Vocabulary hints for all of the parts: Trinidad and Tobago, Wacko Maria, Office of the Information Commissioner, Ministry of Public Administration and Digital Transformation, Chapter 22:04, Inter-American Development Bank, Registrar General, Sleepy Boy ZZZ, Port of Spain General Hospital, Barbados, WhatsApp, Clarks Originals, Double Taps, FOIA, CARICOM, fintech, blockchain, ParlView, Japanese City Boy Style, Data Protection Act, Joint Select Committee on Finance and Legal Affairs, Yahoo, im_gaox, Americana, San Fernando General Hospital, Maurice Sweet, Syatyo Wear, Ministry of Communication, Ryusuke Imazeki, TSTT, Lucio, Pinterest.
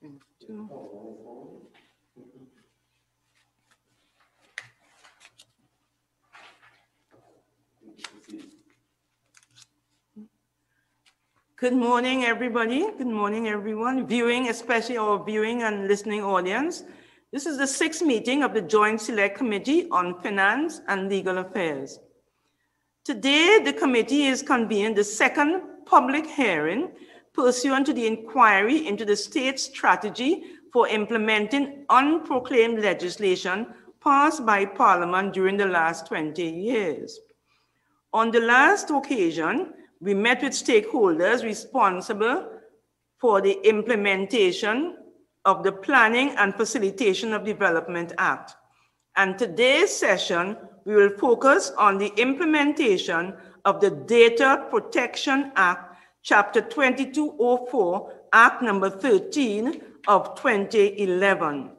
22. Good morning, everybody. Good morning, everyone viewing, especially our viewing and listening audience. This is the sixth meeting of the Joint Select Committee on Finance and Legal Affairs. Today, the committee is convening the second public hearing pursuant to the inquiry into the state strategy for implementing unproclaimed legislation passed by Parliament during the last 20 years. On the last occasion, we met with stakeholders responsible for the implementation of the Planning and Facilitation of Development Act. And today's session, we will focus on the implementation of the Data Protection Act, Chapter 22:04, Act number 13 of 2011.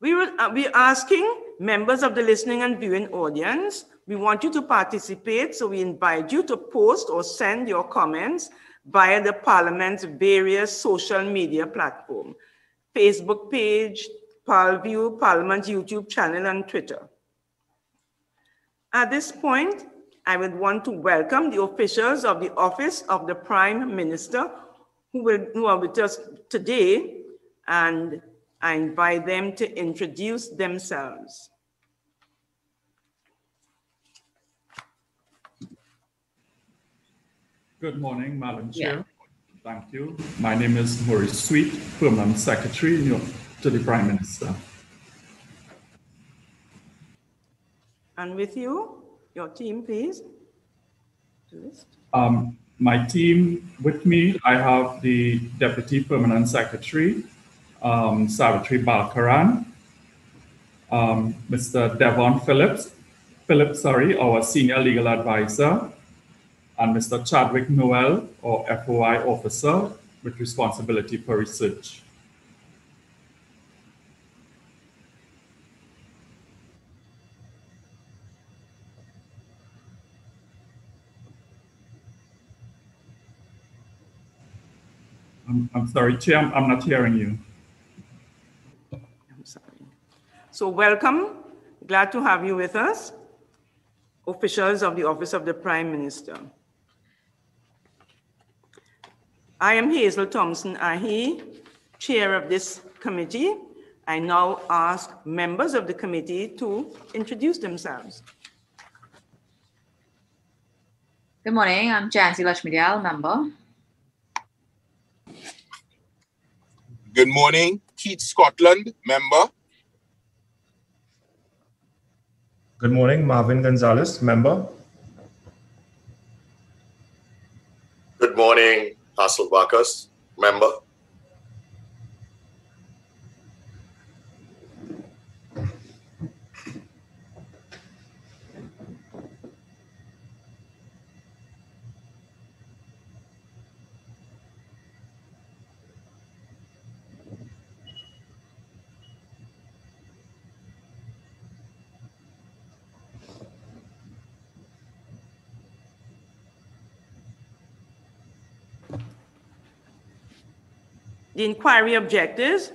We're asking members of the listening and viewing audience, we want you to participate, so we invite you to post or send your comments via the Parliament's various social media platforms, Facebook page, ParlView, Parliament's YouTube channel, and Twitter. At this point, I would want to welcome the officials of the Office of the Prime Minister who are with us today, and I invite them to introduce themselves. Good morning, Madam Chair. Yeah. Thank you. My name is Maurice Sweet, Permanent Secretary to the Prime Minister. And with you, your team, please. My team with me, I have the Deputy Permanent Secretary, Savitri Balkaran, Mr. Devon Phillips, our Senior Legal Advisor, and Mr. Chadwick Noel, or FOI officer, with responsibility for research. I'm sorry, Chair, I'm not hearing you. I'm sorry. So welcome, glad to have you with us, officials of the Office of the Prime Minister. I am Hazel Thompson Ahi, Chair of this committee. I now ask members of the committee to introduce themselves. Good morning, I'm Jan Zilashmidial, member. Good morning, Keith Scotland, member. Good morning, Marvin Gonzalez, member. Good morning, Hassel Barkers, member. The inquiry objectives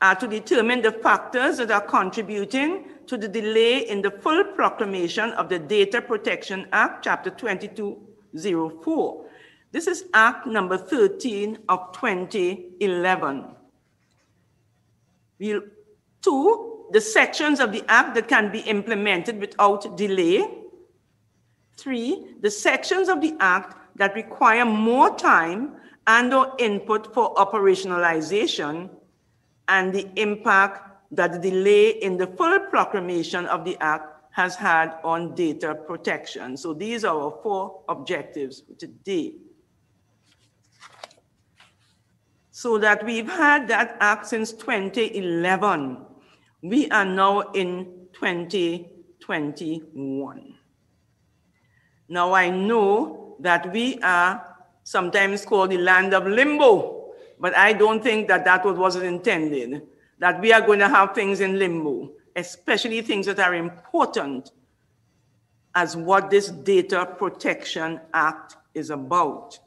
are to determine the factors that are contributing to the delay in the full proclamation of the Data Protection Act, Chapter 2204. This is Act number 13 of 2011. Two, the sections of the Act that can be implemented without delay. Three, the sections of the Act that require more time and or input for operationalization, and the impact that the delay in the full proclamation of the Act has had on data protection. So these are our four objectives today. So that we've had that Act since 2011. We are now in 2021. Now I know that we are sometimes called the land of limbo, but I don't think that that was intended, that we are going to have things in limbo, especially things that are important as what this Data Protection Act is about.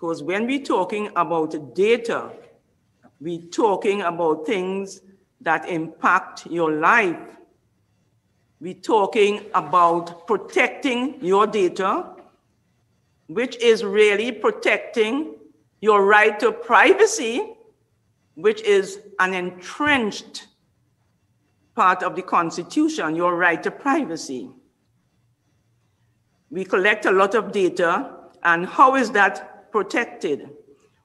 Because when we're talking about data, we're talking about things that impact your life. We're talking about protecting your data, which is really protecting your right to privacy, which is an entrenched part of the Constitution, your right to privacy. We collect a lot of data, and how is that protected?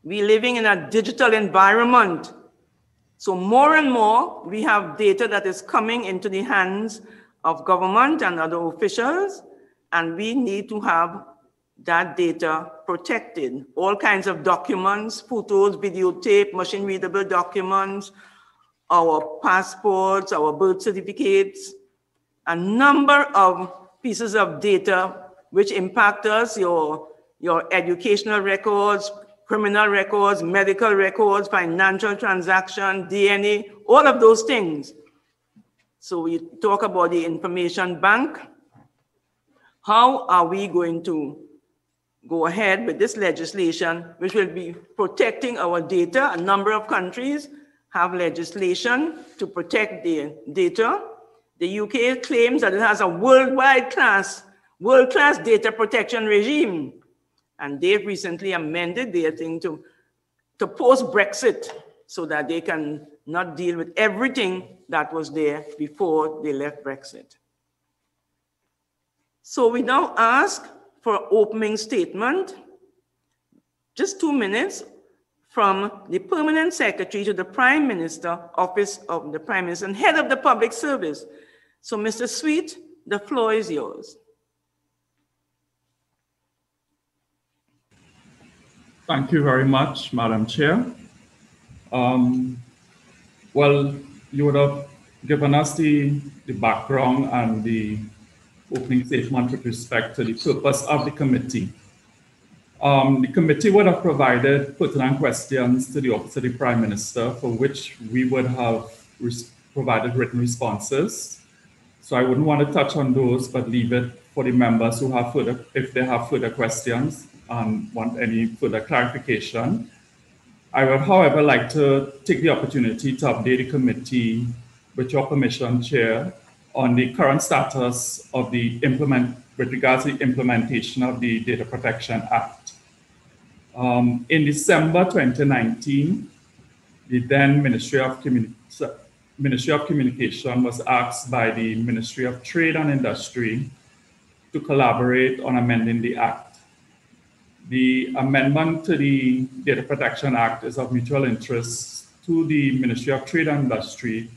We're living in a digital environment. So more and more, we have data that is coming into the hands of government and other officials, and we need to have that data protected. All kinds of documents, photos, videotape, machine-readable documents, our passports, our birth certificates, a number of pieces of data which impact us, your educational records, criminal records, medical records, financial transactions, DNA, all of those things. So we talk about the information bank. How are we going to go ahead with this legislation, which will be protecting our data? A number of countries have legislation to protect their data. The UK claims that it has a world-class data protection regime. And they've recently amended their thing to post-Brexit so that they can not deal with everything that was there before they left Brexit. So we now ask for opening statement, just 2 minutes, from the Permanent Secretary to the Prime Minister, Office of the Prime Minister, and Head of the Public Service. So Mr. Sweet, the floor is yours. Thank you very much, Madam Chair. Well, you would have given us the background and the opening statement with respect to the purpose of the committee. The committee would have provided pertinent questions to the Office of the Prime Minister, for which we would have provided written responses. So I wouldn't want to touch on those, but leave it for the members who have further, if they have further questions and want any further clarification. I would, however, like to take the opportunity to update the committee, with your permission, Chair, on the current status of the implementation of the Data Protection Act. In December 2019, the then Ministry of Communication was asked by the Ministry of Trade and Industry to collaborate on amending the Act. The amendment to the Data Protection Act is of mutual interest to the Ministry of Trade and Industry,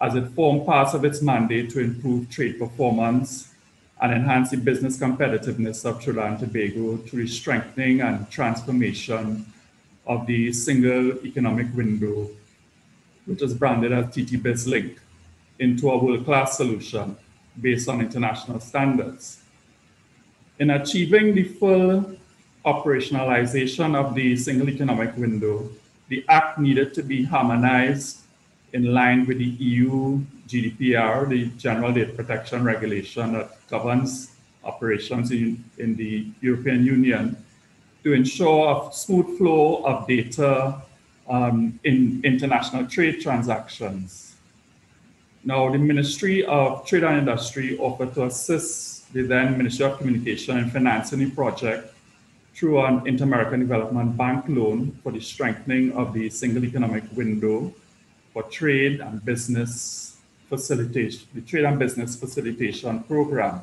as it formed part of its mandate to improve trade performance and enhance the business competitiveness of Trinidad and Tobago through the strengthening and transformation of the single economic window, which is branded as TTBizLink, into a world-class solution based on international standards. In achieving the full operationalization of the single economic window, the Act needed to be harmonized in line with the EU GDPR, the General Data Protection Regulation that governs operations in the European Union, to ensure a smooth flow of data in international trade transactions. Now, the Ministry of Trade and Industry offered to assist the then Ministry of Communication in financing the project through an Inter-American Development Bank loan for the strengthening of the single economic window for trade and business facilitation, the Trade and Business Facilitation Program.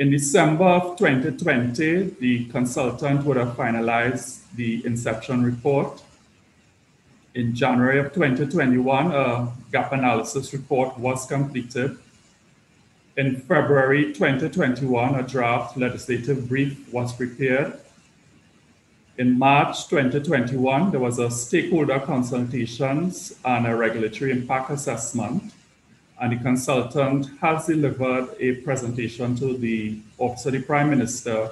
In December of 2020, the consultant would have finalized the inception report. In January of 2021, a gap analysis report was completed. In February 2021, a draft legislative brief was prepared. In March 2021, there was a stakeholder consultations and a regulatory impact assessment, and the consultant has delivered a presentation to the Office of the Prime Minister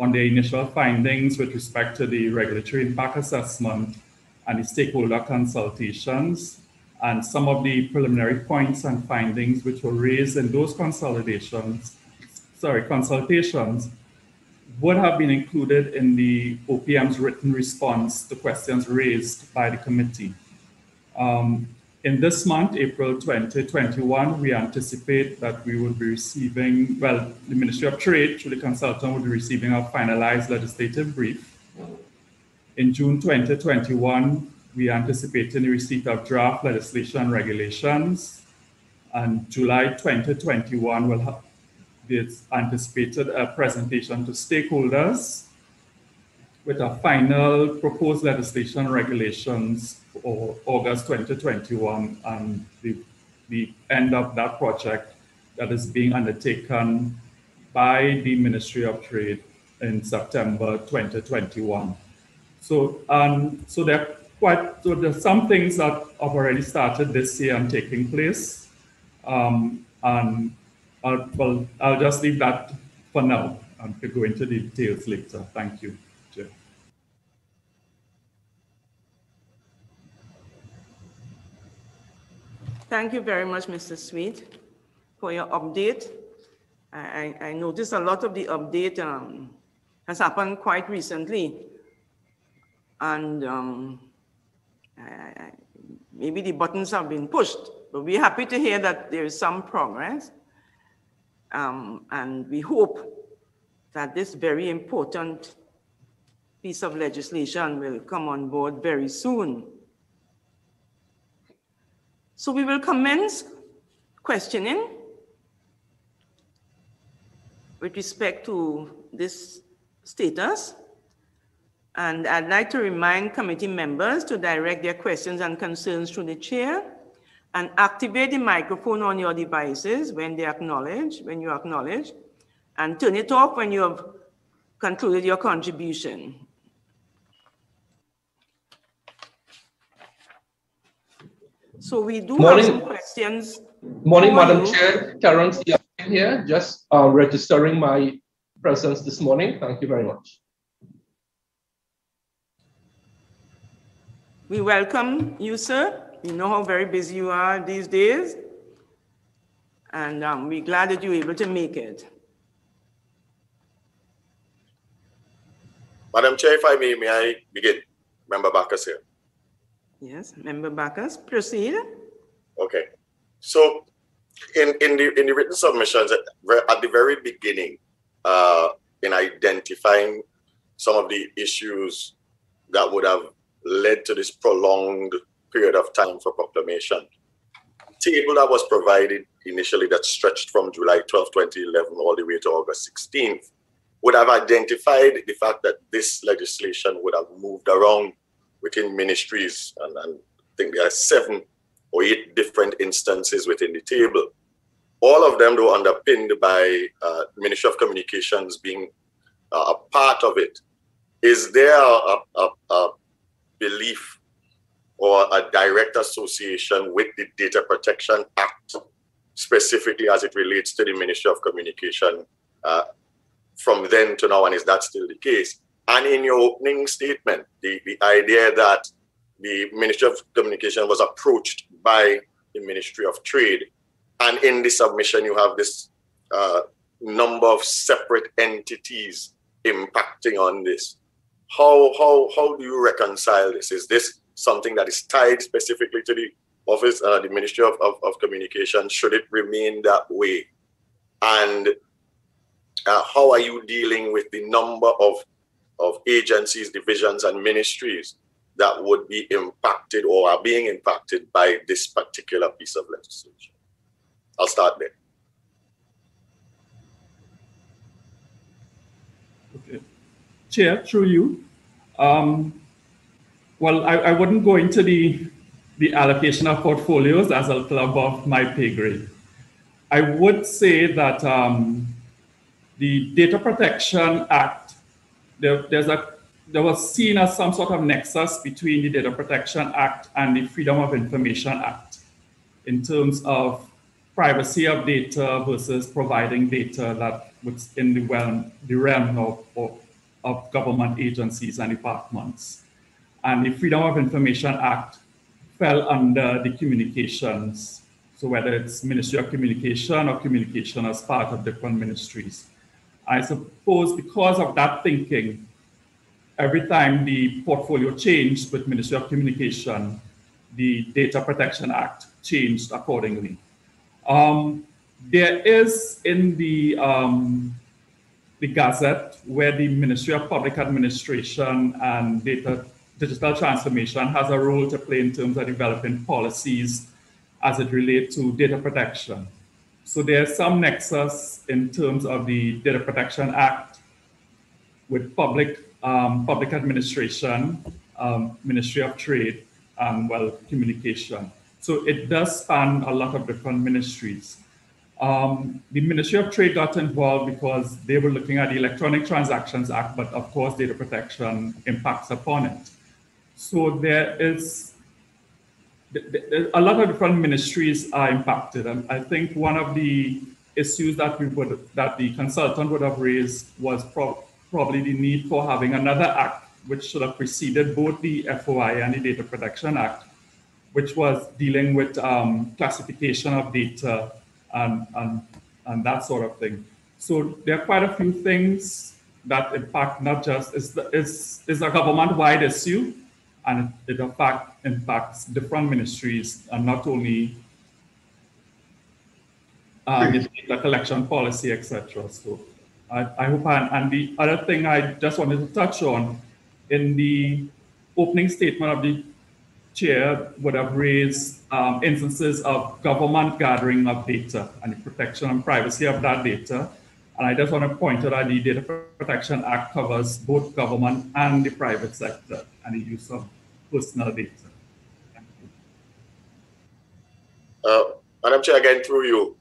on their initial findings with respect to the regulatory impact assessment and the stakeholder consultations, and some of the preliminary points and findings which were raised in those consultations would have been included in the OPM's written response to questions raised by the committee. In this month, April 2021, we anticipate that we will be receiving, well, the Ministry of Trade, through the consultant, will be receiving a finalized legislative brief. In June 2021, we anticipate the receipt of draft legislation regulations. And July 2021, we'll have it's anticipated a presentation to stakeholders with a final proposed legislation regulations for August 2021 and the end of that project that is being undertaken by the Ministry of Trade in September 2021. So there's some things that have already started this year and taking place. I'll just leave that for now and go into the details later. Thank you, Chair. Thank you very much, Mr. Sweet, for your update. I noticed a lot of the update has happened quite recently. And maybe the buttons have been pushed, but we're happy to hear that there is some progress. And we hope that this very important piece of legislation will come on board very soon. So we will commence questioning with respect to this status. And I'd like to remind committee members to direct their questions and concerns to the chair, and activate the microphone on your devices when you acknowledge, and turn it off when you have concluded your contribution. So we do have some questions. Morning, Madam Chair. Terence here, just registering my presence this morning. Thank you very much. We welcome you, sir. We know how very busy you are these days, and we're glad that you're able to make it. Madam Chair, if I may I begin? Member Bacchus here. Yes, Member Bacchus, proceed. Okay. So in the written submissions, at the very beginning, in identifying some of the issues that would have led to this prolonged period of time for proclamation, table that was provided initially that stretched from July 12, 2011 all the way to August 16th would have identified the fact that this legislation would have moved around within ministries, and I think there are 7 or 8 different instances within the table. All of them though underpinned by Ministry of Communications being a part of it. Is there a belief or a direct association with the Data Protection Act, specifically as it relates to the Ministry of Communication from then to now, and is that still the case? And in your opening statement, the idea that the Ministry of Communication was approached by the Ministry of Trade, and in the submission you have this number of separate entities impacting on this. How do you reconcile this? Is this something that is tied specifically to the office, the Ministry of Communication? Should it remain that way? And how are you dealing with the number of agencies, divisions, and ministries that would be impacted or are being impacted by this particular piece of legislation? I'll start there. Okay. Chair, through you. Well, I wouldn't go into the allocation of portfolios as a club of my pay grade. I would say that the Data Protection Act, there was seen as some sort of nexus between the Data Protection Act and the Freedom of Information Act in terms of privacy of data versus providing data that was in the realm of government agencies and departments. And the Freedom of Information Act fell under the communications. So whether it's Ministry of Communication or communication as part of different ministries. I suppose because of that thinking, every time the portfolio changed with Ministry of Communication, the Data Protection Act changed accordingly. There is in the Gazette, where the Ministry of Public Administration and Digital Transformation has a role to play in terms of developing policies as it relates to data protection. So there's some nexus in terms of the Data Protection Act with public administration, Ministry of Trade, and Communication. So it does span a lot of different ministries. The Ministry of Trade got involved because they were looking at the Electronic Transactions Act, but of course, data protection impacts upon it. So there is a lot of different ministries are impacted. And I think one of the issues that the consultant would have raised was probably the need for having another act which should have preceded both the FOI and the Data Protection Act, which was dealing with classification of data and that sort of thing. So there are quite a few things that impact not just, it's a government-wide issue, and it impacts different ministries, and not only the data collection policy, etc. So I hope, and the other thing I just wanted to touch on, in the opening statement of the chair would have raised instances of government gathering of data and the protection and privacy of that data. And I just want to point out that the Data Protection Act covers both government and the private sector and the use of personal data. Thank you. Madam Chair, again through you.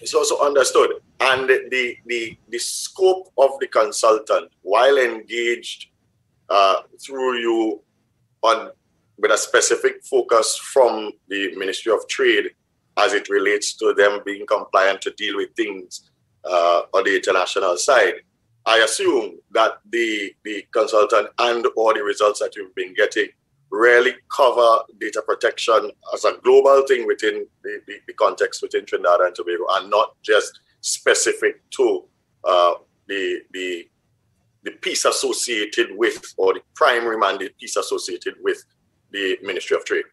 It's also understood, and the scope of the consultant, while engaged through you on with a specific focus from the Ministry of Trade as it relates to them being compliant to deal with things on the international side, I assume that the consultant and all the results that you've been getting really cover data protection as a global thing within the context within Trinidad and Tobago, and not just specific to the piece associated with, or the primary mandate piece associated with, the Ministry of Trade.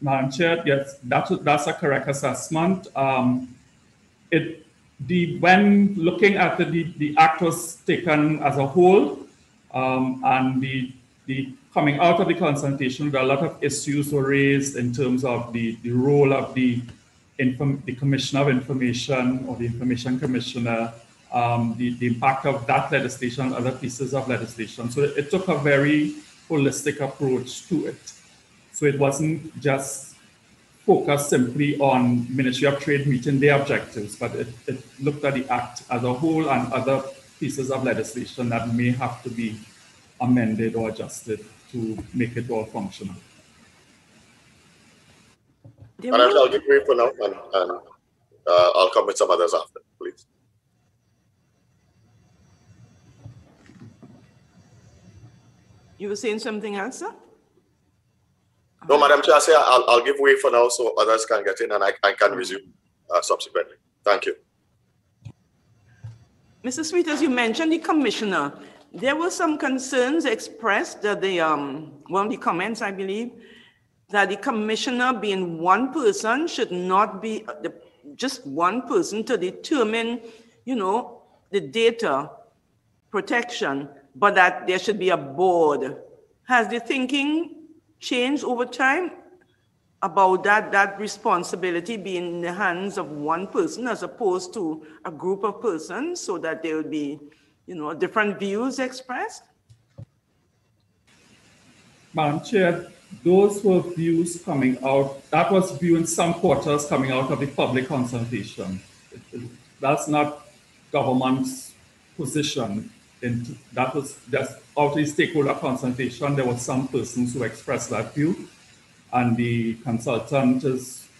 Madam Chair, yes, that's a correct assessment. When looking at the act was taken as a whole, and the coming out of the consultation, there are a lot of issues were raised in terms of the role of the Commissioner of Information or the Information Commissioner, the impact of that legislation and other pieces of legislation. So it took a very holistic approach to it. So it wasn't just focused simply on Ministry of Trade meeting their objectives, but it looked at the act as a whole and other pieces of legislation that may have to be amended or adjusted to make it all functional. And I'll give you for now, and I'll come with some others after, please. You were saying something else, sir? No, Madam Chair, I'll give way for now so others can get in, and I can resume subsequently. Thank you. Mr. Sweet, as you mentioned, the commissioner, there were some concerns expressed that one of the comments, I believe, that the commissioner being one person should not be just one person to determine, you know, the data protection, but that there should be a board. Has the thinking changed over time about that responsibility being in the hands of one person as opposed to a group of persons, so that there would be, you know, different views expressed? Madam Chair, those were views coming out, that was view in some quarters coming out of the public consultation. That's not government's position. And that was just out of the stakeholder consultation. There were some persons who expressed that view, and the consultant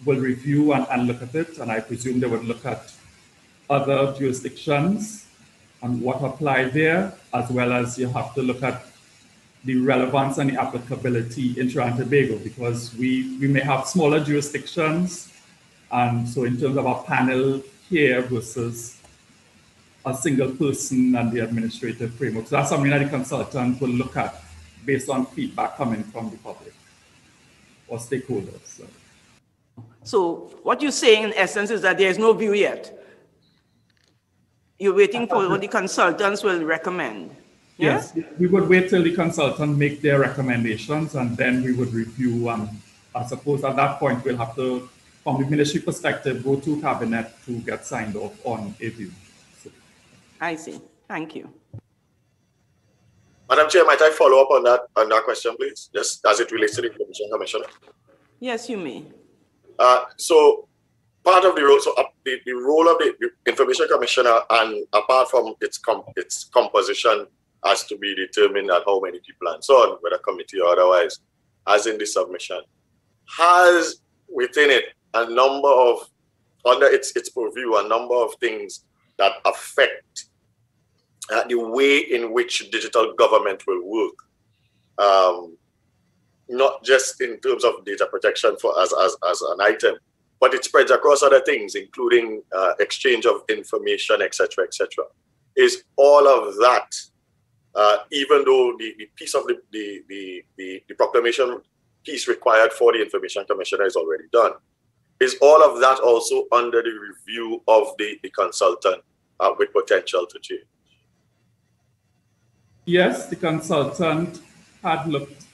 will review and look at it. And I presume they would look at other jurisdictions and what apply there, as well as you have to look at the relevance and the applicability in Trinidad and Tobago, because we may have smaller jurisdictions And so in terms of our panel here versus a single person and the administrative framework. So that's something that the consultant will look at based on feedback coming from the public or stakeholders. So what you're saying in essence is that there is no view yet. You're waiting for what the consultants will recommend. Yes, yeah? We would wait till the consultant make their recommendations and then we would review. I suppose at that point we'll have to, from the ministry perspective, go to cabinet to get signed off on a view. So. I see. Thank you. Madam Chair, might I follow up on that question, please? Just as it relates to the Information Commissioner. Yes, you may. So part of the role, so the role of the Information Commissioner, and apart from its composition, has to be determined at how many people and so on, whether committee or otherwise, as in the submission, has within it a number of, under its purview, a number of things that affect the way in which digital government will work, not just in terms of data protection as an item, but it spreads across other things, including exchange of information, etc., etc. Is all of that, even though the piece of the proclamation piece required for the Information Commissioner is already done, is all of that also under the review of the consultant with potential to change? Yes, the consultant had looked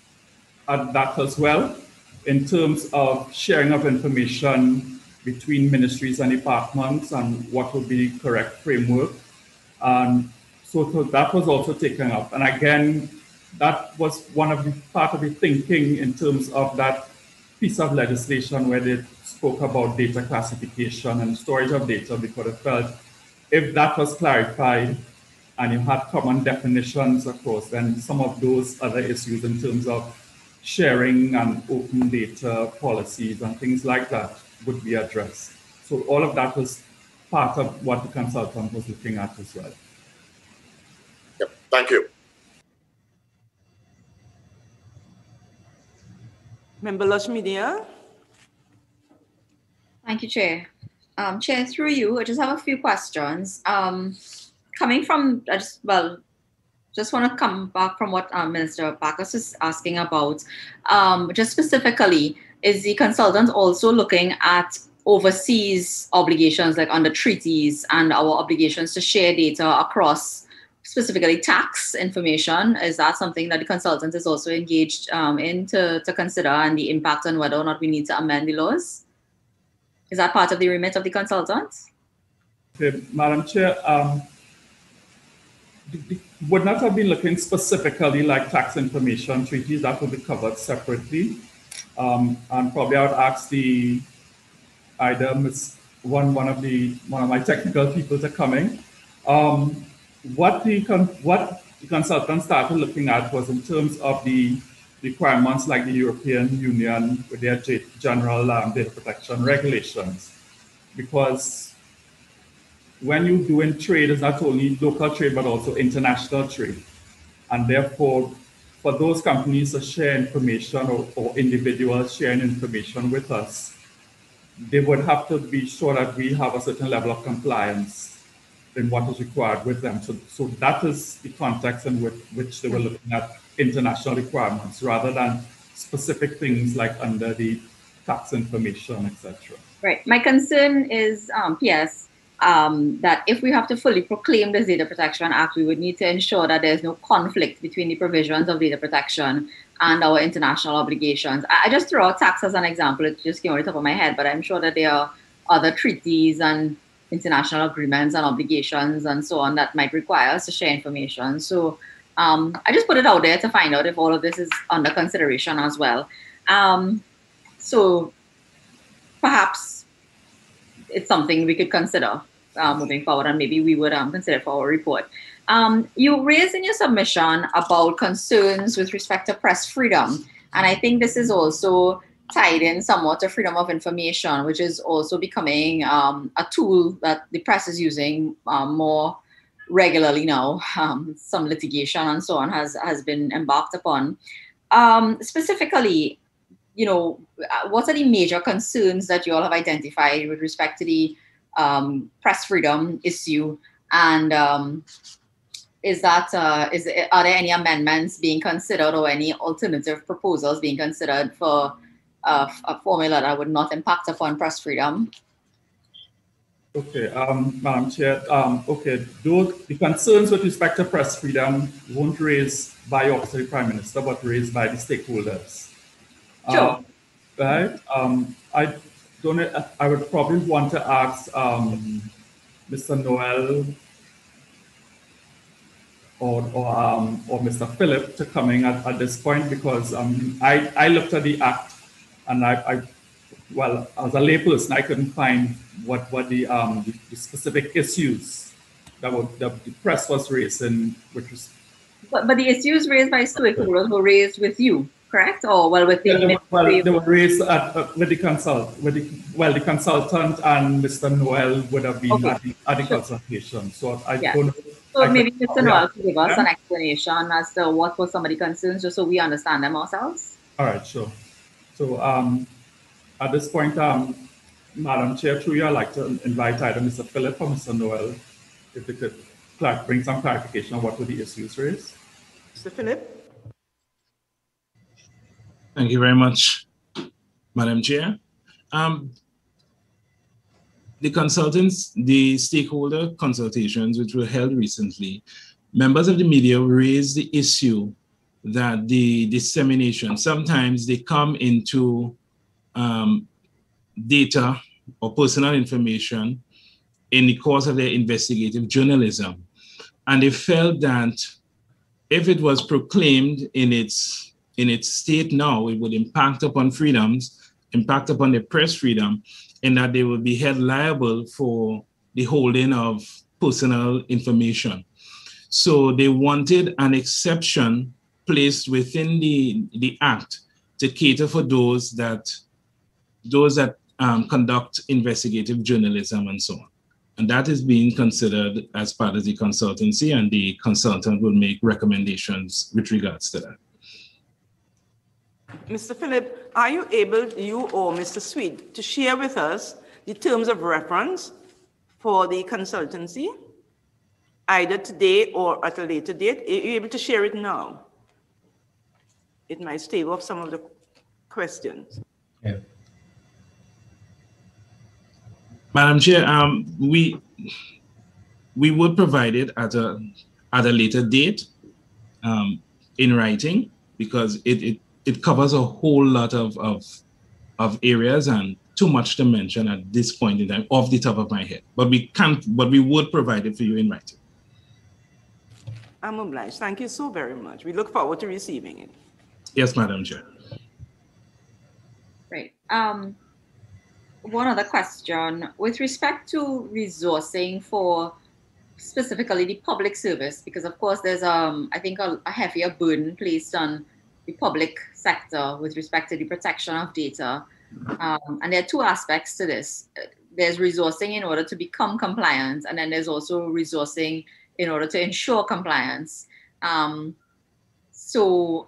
at that as well in terms of sharing of information between ministries and departments and what would be the correct framework. So that was also taken up. And again, that was one of the part of the thinking in terms of that piece of legislation where they spoke about data classification and storage of data, because it felt if that was clarified and you had common definitions, of course, then some of those other issues in terms of sharing and open data policies and things like that would be addressed. So all of that was part of what the consultant was looking at as well. Yep. Thank you. Member Zilashmidial. Thank you, Chair. Chair, through you, I just have a few questions. Coming from, just want to come back from what Minister Bacchus was asking about. Just specifically, is the consultant also looking at overseas obligations, like under treaties and our obligations to share data across, specifically tax information? Is that something that the consultant is also engaged in to consider, and the impact on whether or not we need to amend the laws? Is that part of the remit of the consultant? Okay, Madam Chair. Would not have been looking specifically like tax information treaties. That would be covered separately. And probably I would ask the either one of my technical people to come in. What the consultant started looking at was in terms of the requirements like the European Union with their general data protection regulations, because when you're doing trade, it's not only local trade, but also international trade. And therefore, for those companies to share information or individuals sharing information with us, they would have to be sure that we have a certain level of compliance in what is required with them. So that is the context in which they were looking at international requirements rather than specific things like under the tax information, etc. Right. My concern is, that if we have to fully proclaim this Data Protection Act, we would need to ensure that there's no conflict between the provisions of data protection and our international obligations. I just throw out tax as an example. It just came out of the top of my head, but I'm sure that there are other treaties and international agreements and obligations and so on that might require us to share information. So I just put it out there to find out if all of this is under consideration as well. So perhaps it's something we could consider moving forward, and maybe we would consider for our report. You raised in your submission about concerns with respect to press freedom. And I think this is also tied in somewhat to freedom of information, which is also becoming a tool that the press is using more regularly now. Some litigation and so on has been embarked upon. Specifically, you know, what are the major concerns that you all have identified with respect to the press freedom issue? And are there any amendments being considered or any alternative proposals being considered for a formula that would not impact upon press freedom? Okay, Madam Chair, okay, though the concerns with respect to press freedom won't raise by Office of the Prime Minister, but raised by the stakeholders. Sure. Right? I would probably want to ask Mr. Noel or Mr. Phillips to come in at this point, because I looked at the act and well, as a layperson, I couldn't find what the specific issues that the press was raising, which was. But the issues raised by stakeholders were raised with you, correct? Or well, with the they were raised with the consult, the consultant and Mr. Noel would have been okay at the sure consultation. So I yeah don't. So I maybe Mr. Noel could give us an explanation as to what were some of the concerns, just so we understand them ourselves. All right, sure. So at this point, Madam Chair, through you, I'd like to invite either Mr. Phillips or Mr. Noel, if they could bring some clarification on what were the issues raised. Mr. Phillips. Thank you very much, Madam Chair. The consultants, the stakeholder consultations which were held recently, members of the media raised the issue that the dissemination, sometimes they come into data or personal information in the course of their investigative journalism. And they felt that if it was proclaimed in its state now, it would impact upon freedoms, impact upon the press freedom, and that they would be held liable for the holding of personal information. So they wanted an exception placed within the act to cater for those that conduct investigative journalism and so on. And that is being considered as part of the consultancy, and the consultant will make recommendations with regards to that. Mr. Phillips, are you able, you or Mr. Sweet, to share with us the terms of reference for the consultancy, either today or at a later date? Are you able to stave it now? It might stave off some of the questions. Yeah. Madam Chair, we would provide it at a later date in writing, because it covers a whole lot of areas and too much to mention at this point in time off the top of my head. But we would provide it for you in writing. I'm obliged. Thank you so very much. We look forward to receiving it. Yes, Madam Chair. Great. One other question with respect to resourcing for specifically the public service, because of course there's I think a heavier burden placed on the public sector with respect to the protection of data. And there are two aspects to this. There's resourcing in order to become compliant, and then there's also resourcing in order to ensure compliance. So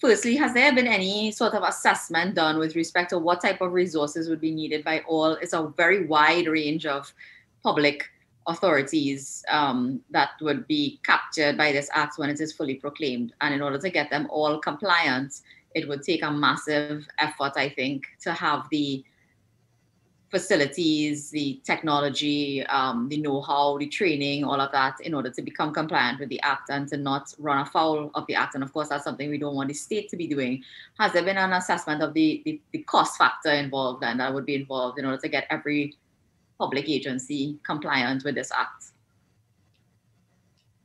firstly, has there been any sort of assessment done with respect to what type of resources would be needed by all? It's a very wide range of public authorities that would be captured by this act when it is fully proclaimed. And in order to get them all compliant, it would take a massive effort, I think, to have the facilities, the technology, the know-how, the training, all of that in order to become compliant with the act and to not run afoul of the act. And of course, that's something we don't want the state to be doing. Has there been an assessment of the cost factor involved, and that would be involved in order to get every public agency compliant with this act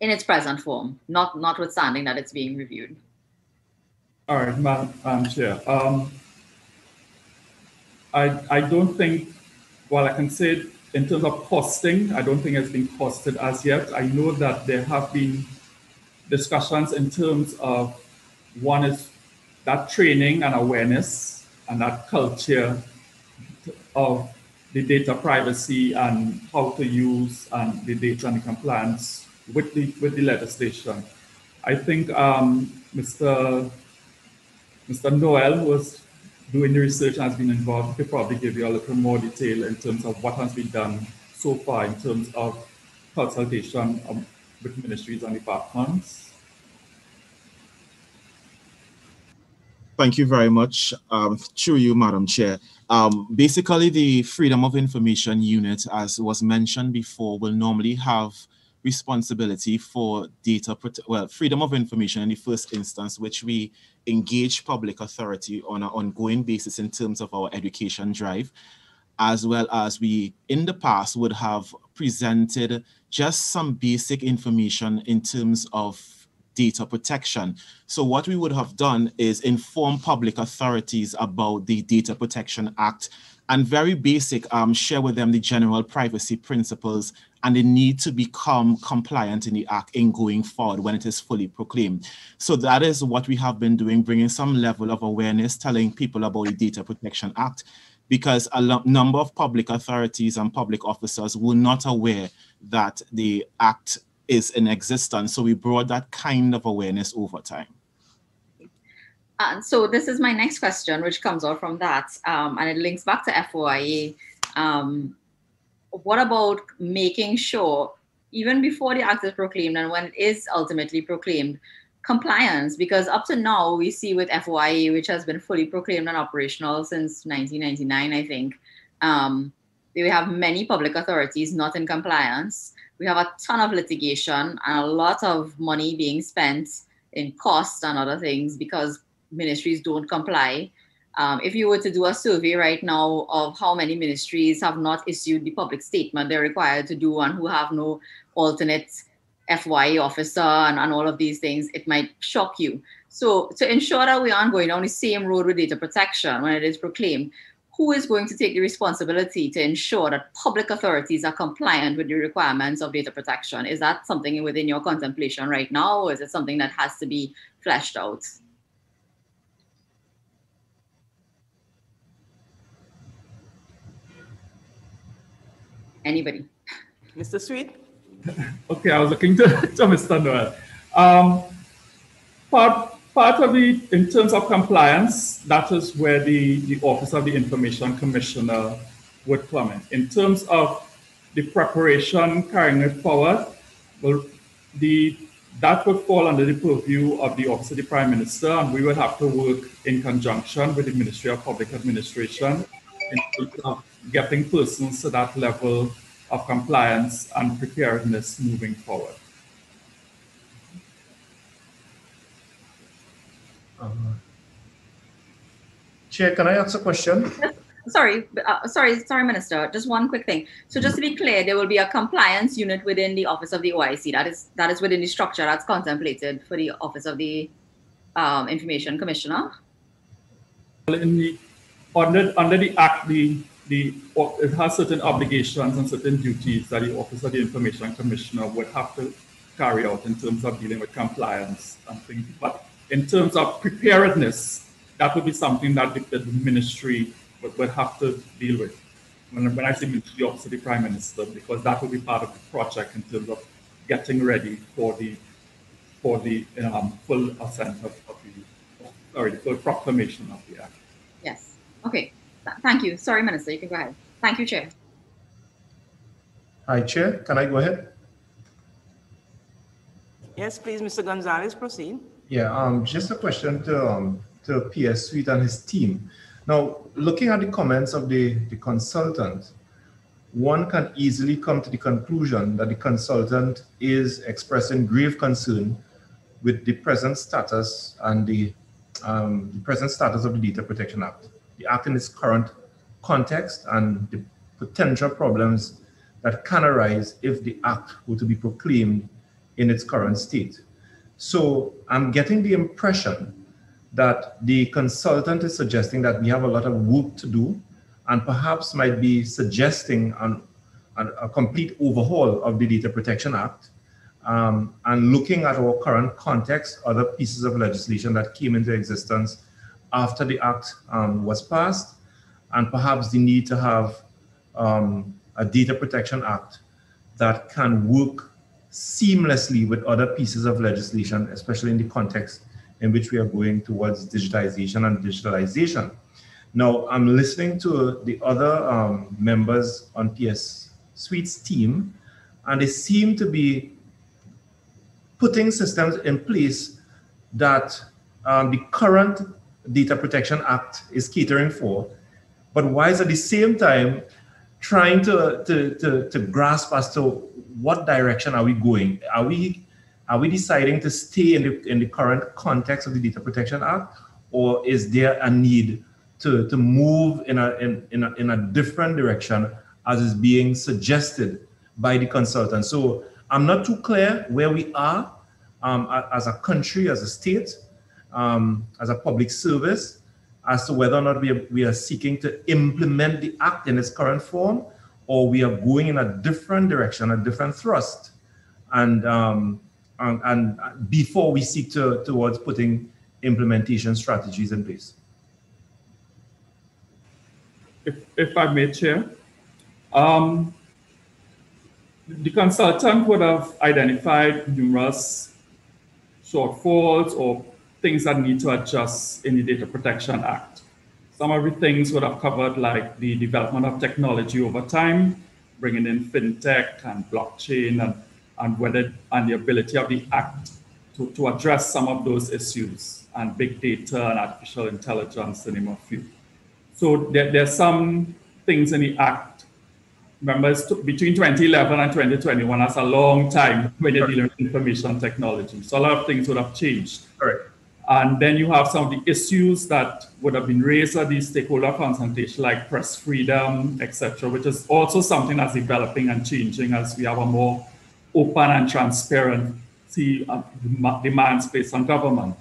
in its present form, notwithstanding that it's being reviewed? All right, Madam Chair. I don't think, while I can say it in terms of costing, I don't think it's been costed as yet. I know that there have been discussions in terms of, one is that training and awareness and that culture of the data privacy and how to use and the data and compliance with the legislation. I think Mr. Mr. Noel, who was doing the research and has been involved, could probably give you a little more detail in terms of what has been done so far in terms of consultation with ministries and departments. Thank you very much. Through you, Madam Chair. Basically, the Freedom of Information Unit, as was mentioned before, will normally have responsibility for data, freedom of information in the first instance, which we engage public authority on an ongoing basis in terms of our education drive, as well as we in the past would have presented just some basic information in terms of data protection. So what we would have done is inform public authorities about the Data Protection Act and very basic, share with them the general privacy principles and the need to become compliant in the act in going forward when it is fully proclaimed. So that is what we have been doing, bringing some level of awareness, telling people about the Data Protection Act, because a number of public authorities and public officers were not aware that the act is in existence. So we brought that kind of awareness over time. So this is my next question, which comes out from that, and it links back to FOIA. What about making sure, even before the act is proclaimed and when it is ultimately proclaimed, compliance? Because up to now, we see with FOIA, which has been fully proclaimed and operational since 1999, I think, we have many public authorities not in compliance. We have a ton of litigation and a lot of money being spent in costs and other things because ministries don't comply. If you were to do a survey right now of how many ministries have not issued the public statement they're required to do and who have no alternate FYE officer and all of these things, it might shock you. So to ensure that we aren't going down the same road with data protection when it is proclaimed, who is going to take the responsibility to ensure that public authorities are compliant with the requirements of data protection? Is that something within your contemplation right now, or is it something that has to be fleshed out? Anybody? Mr. Sweet? Okay, I was looking to Mr. Noel. Part of the, in terms of compliance, that is where the Office of the Information Commissioner would come in. In terms of the preparation, carrying it forward, well, that would fall under the purview of the Office of the Prime Minister, and we would have to work in conjunction with the Ministry of Public Administration in terms of getting persons to that level of compliance and preparedness moving forward. Chair, can I ask a question? Sorry, Minister. Just one quick thing. So just to be clear, there will be a compliance unit within the Office of the OIC. That is within the structure that's contemplated for the Office of the Information Commissioner. Under the Act, it has certain obligations and certain duties that the Office of the Information Commissioner would have to carry out in terms of dealing with compliance and things. But in terms of preparedness, that would be something that the ministry would have to deal with. When I say ministry, obviously the Prime Minister, because that would be part of the project in terms of getting ready for the full assent of the full proclamation of the Act. Yes. Okay. Thank you. Sorry, Minister, you can go ahead. Thank you, Chair. Hi, Chair. Can I go ahead? Yes, please, Mr. Gonzalez, proceed. Yeah, just a question to PS Sweet and his team. Now, looking at the comments of the consultant, one can easily come to the conclusion that the consultant is expressing grave concern with the present status and the present status of the Data Protection Act, the Act in its current context and the potential problems that can arise if the Act were to be proclaimed in its current state. So I'm getting the impression that the consultant is suggesting that we have a lot of work to do and perhaps might be suggesting a complete overhaul of the Data Protection Act and looking at our current context, other pieces of legislation that came into existence after the Act was passed, and perhaps the need to have a Data Protection Act that can work seamlessly with other pieces of legislation, especially in the context in which we are going towards digitization and digitalization. Now, I'm listening to the other members on PS Sweet's team, and they seem to be putting systems in place that the current Data Protection Act is catering for, but whilst at the same time trying to grasp as to what direction are we going? Are we deciding to stay in the current context of the Data Protection Act, or is there a need to move in a different direction as is being suggested by the consultant? So I'm not too clear where we are as a country, as a state, as a public service, as to whether or not we are seeking to implement the act in its current form, or we are going in a different direction, a different thrust, and before we seek towards putting implementation strategies in place. If I may, Chair, the consultant would have identified numerous shortfalls or things that need to adjust in the Data Protection Act. Some of the things would have covered, like the development of technology over time, bringing in fintech and blockchain, and the ability of the act to address some of those issues, and big data and artificial intelligence, to name a few. So there are some things in the act. Remember, between 2011 and 2021, that's a long time when you're dealing with information technology. So a lot of things would have changed. Correct. And then you have some of the issues that would have been raised at the stakeholder consultation, like press freedom, etc., which is also something that's developing and changing as we have a more open and transparent demands based on government.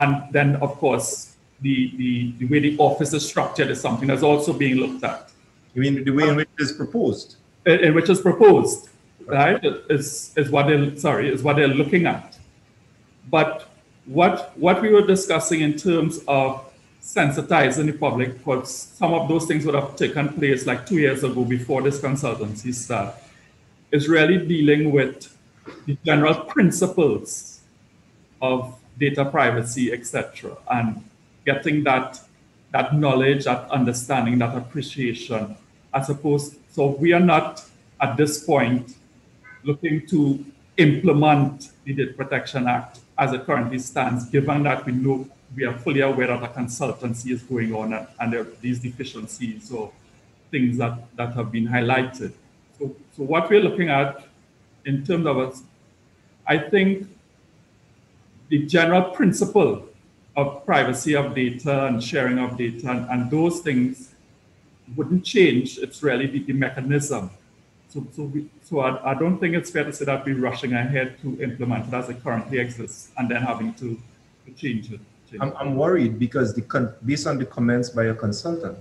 And then, of course, the way the office is structured is something that's also being looked at. You mean the way in which it is proposed? In which it's proposed. Right, is what they're looking at. But what we were discussing in terms of sensitizing the public, because some of those things would have taken place like 2 years ago before this consultancy started, is really dealing with the general principles of data privacy, etc., and getting that knowledge, that understanding, that appreciation, as opposed. So we are not at this point looking to implement the Data Protection Act as it currently stands, given that we know we are fully aware that a consultancy is going on and there are these deficiencies or things that have been highlighted. So what we're looking at in terms of us, I think the general principle of privacy of data and sharing of data and those things wouldn't change. It's really the mechanism. So I don't think it's fair to say that we're rushing ahead to implement it as it currently exists and then having to change it. I'm worried because based on the comments by a consultant,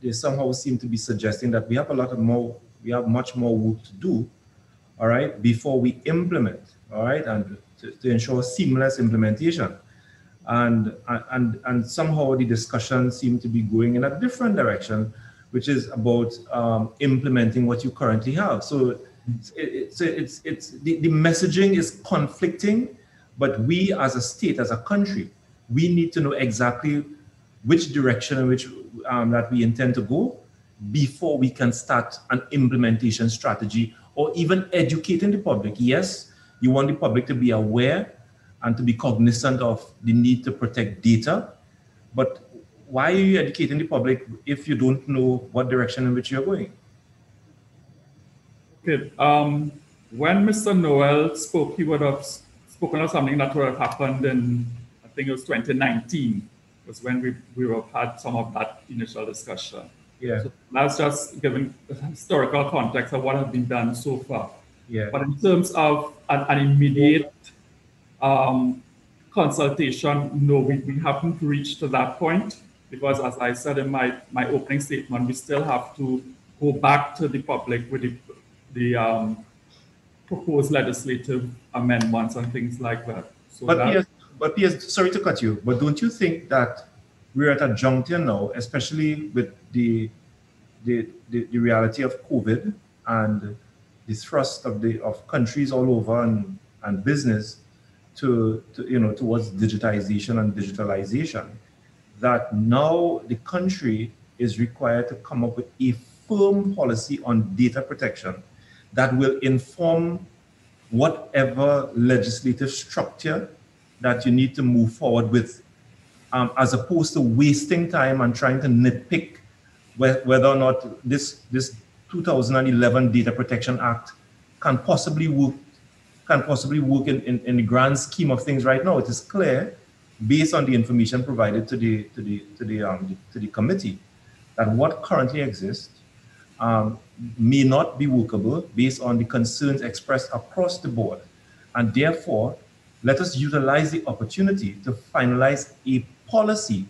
they somehow seem to be suggesting that we have much more work to do, all right, before we implement, all right, and to ensure seamless implementation, and somehow the discussion seems to be going in a different direction, which is about implementing what you currently have. So the messaging is conflicting, but we as a state, as a country, we need to know exactly which direction in which that we intend to go before we can start an implementation strategy or even educating the public. Yes, you want the public to be aware and to be cognizant of the need to protect data, but why are you educating the public if you don't know what direction in which you're going? Okay. When Mr. Noel spoke, he would have spoken of something that would have happened in, I think it was 2019, was when we would have had some of that initial discussion. Yeah. So that's just giving historical context of what has been done so far. Yeah. But in terms of an immediate consultation, no, we haven't reached to that point. Because as I said in my opening statement, we still have to go back to the public with the proposed legislative amendments and things like that. So but sorry to cut you, but don't you think that we're at a juncture now, especially with the reality of COVID and the thrust of countries all over and and business towards digitization and digitalization, that now the country is required to come up with a firm policy on data protection that will inform whatever legislative structure that you need to move forward with, as opposed to wasting time and trying to nitpick whether or not this 2011 Data Protection Act can possibly work in the grand scheme of things right now. It is clear, based on the information provided to the committee, that what currently exists may not be workable based on the concerns expressed across the board. And therefore, let us utilize the opportunity to finalize a policy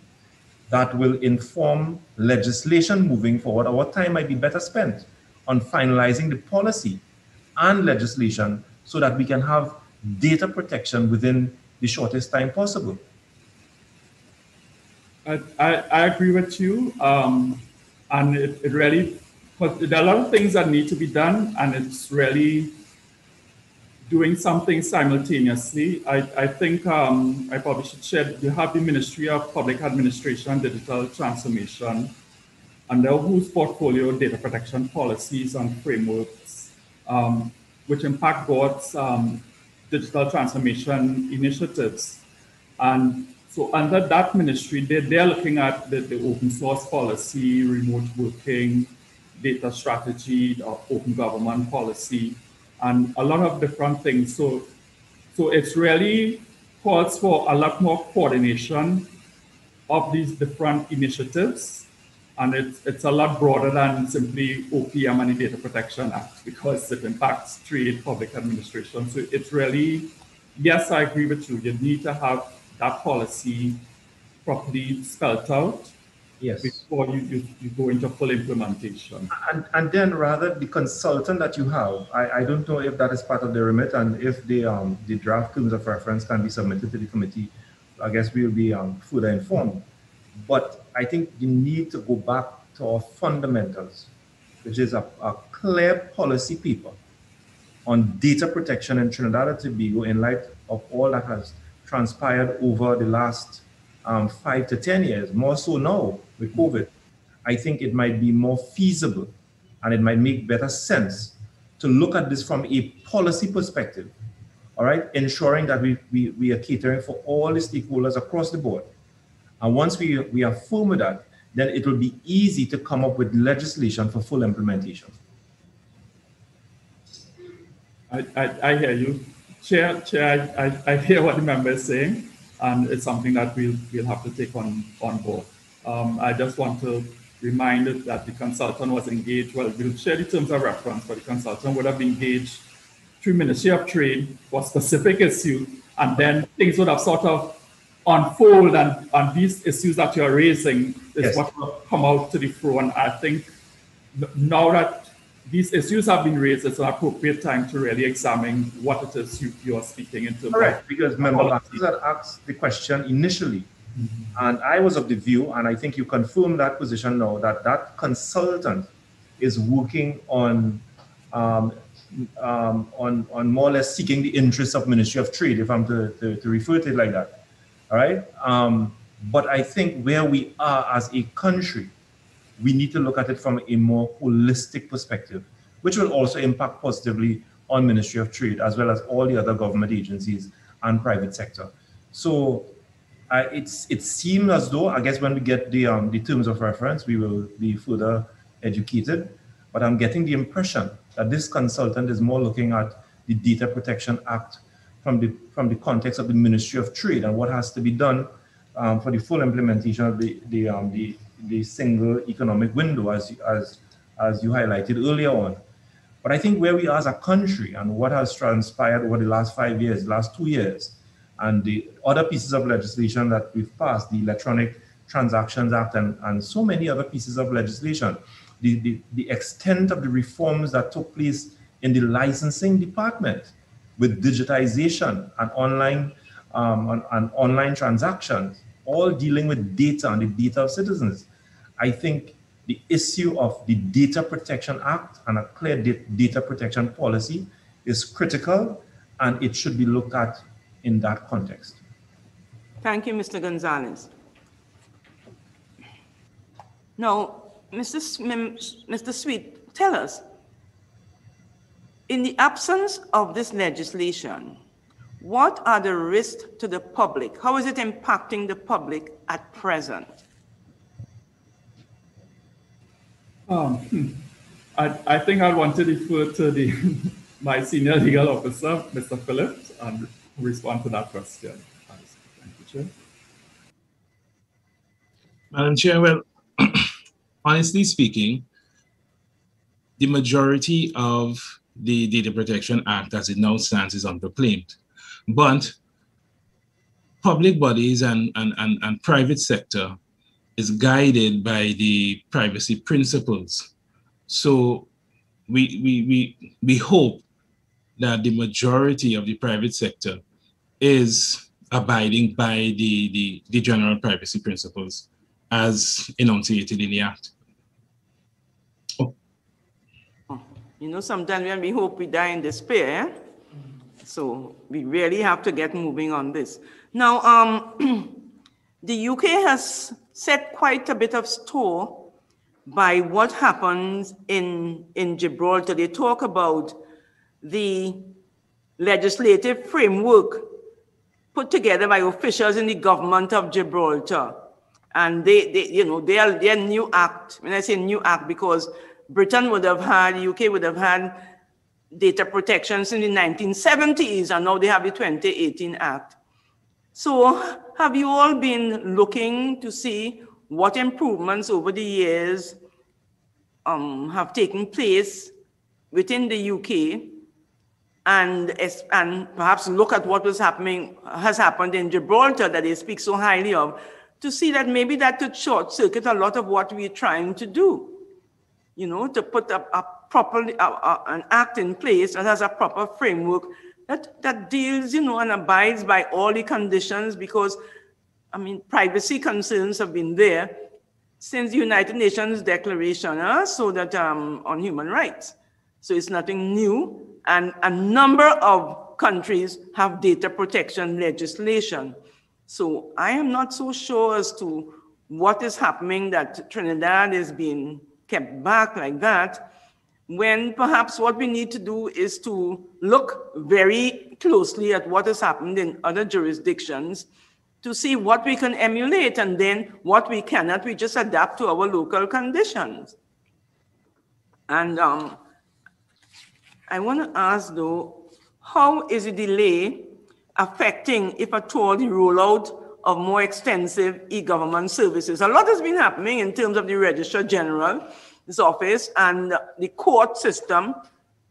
that will inform legislation moving forward. Our time might be better spent on finalizing the policy and legislation so that we can have data protection within the shortest time possible. I agree with you. And it really, because there are a lot of things that need to be done, and it's really doing something simultaneously. I think I probably should share, you have the Ministry of Public Administration and Digital Transformation, under whose portfolio data protection policies and frameworks, which impact God's digital transformation initiatives. And so under that ministry, they're looking at the open source policy, remote working, data strategy, the open government policy, and a lot of different things. So it's really calls for a lot more coordination of these different initiatives. And it's a lot broader than simply OPM and the Data Protection Act, because it impacts trade, public administration. So it's really, yes, I agree with you. You need to have that policy properly spelled out, yes, before you go into full implementation. And then rather the consultant that you have, I don't know if that is part of the remit, and if the draft terms of reference can be submitted to the committee, I guess we'll be further informed. But I think you need to go back to our fundamentals, which is a clear policy paper on data protection in Trinidad and Tobago in light of all that has transpired over the last 5 to 10 years, more so now with COVID. I think it might be more feasible and it might make better sense to look at this from a policy perspective, all right? Ensuring that we are catering for all the stakeholders across the board. And once we are firm with that, then it will be easy to come up with legislation for full implementation. I hear you. Chair, I hear what the member is saying, and it's something that we'll have to take on board. I just want to remind you that the consultant was engaged. Well, we'll share the terms of reference, but the consultant would have engaged through Ministry of Trade for specific issue, and then things would have sort of unfold, and these issues that you're raising is, yes, what will come out to the fore. And I think now that these issues have been raised, it's an appropriate time to really examine what it is you're speaking into. Correct, because Member Bacchus had asked the question initially, and I was of the view, and I think you confirm that position now, that consultant is working on more or less seeking the interests of Ministry of Trade, if I'm to refer to it like that. All right, but I think where we are as a country, we need to look at it from a more holistic perspective, which will also impact positively on Ministry of Trade, as well as all the other government agencies and private sector. So it seemed as though, I guess when we get the terms of reference, we will be further educated, but I'm getting the impression that this consultant is more looking at the Data Protection Act from the context of the Ministry of Trade and what has to be done for the full implementation of the single economic window, as you highlighted earlier on. But I think where we are as a country and what has transpired over the last 5 years, last 2 years, and the other pieces of legislation that we've passed, the Electronic Transactions Act and so many other pieces of legislation, the extent of the reforms that took place in the licensing department, with digitization and online transactions, all dealing with data and the data of citizens. I think the issue of the Data Protection Act and a clear data protection policy is critical, and it should be looked at in that context. Thank you, Mr. Gonzalez. Now, Mr. Sweet, tell us, in the absence of this legislation, what are the risks to the public? How is it impacting the public at present? I think I want to defer to my senior legal officer, Mr. Phillips, and respond to that question. Thank you, Chair. Madam Chair, well, honestly speaking, the majority of the Data Protection Act as it now stands is underclaimed. But public bodies and private sector is guided by the privacy principles. So we hope that the majority of the private sector is abiding by the general privacy principles as enunciated in the Act. Oh. You know, sometimes when we hope, we die in despair. So we really have to get moving on this. Now, the UK has set quite a bit of store by what happens in Gibraltar. They talk about the legislative framework put together by officials in the government of Gibraltar. And their new act, when I say new act, because Britain would have had, UK would have had data protections in the 1970s, and now they have the 2018 Act. So have you all been looking to see what improvements over the years have taken place within the UK, and perhaps look at what has happened in Gibraltar that they speak so highly of, to see that maybe that could short circuit a lot of what we're trying to do, you know, to put up an act in place that has a proper framework that deals, you know, and abides by all the conditions, because, I mean, privacy concerns have been there since the United Nations Declaration, so that on human rights. So it's nothing new. And a number of countries have data protection legislation. So I am not so sure as to what is happening that Trinidad is being kept back like that, when perhaps what we need to do is to look very closely at what has happened in other jurisdictions to see what we can emulate, and then what we cannot, we just adapt to our local conditions. And I want to ask, though, how is the delay affecting, if at all, the rollout of more extensive e-government services? A lot has been happening in terms of the Registrar General, his office, and the court system,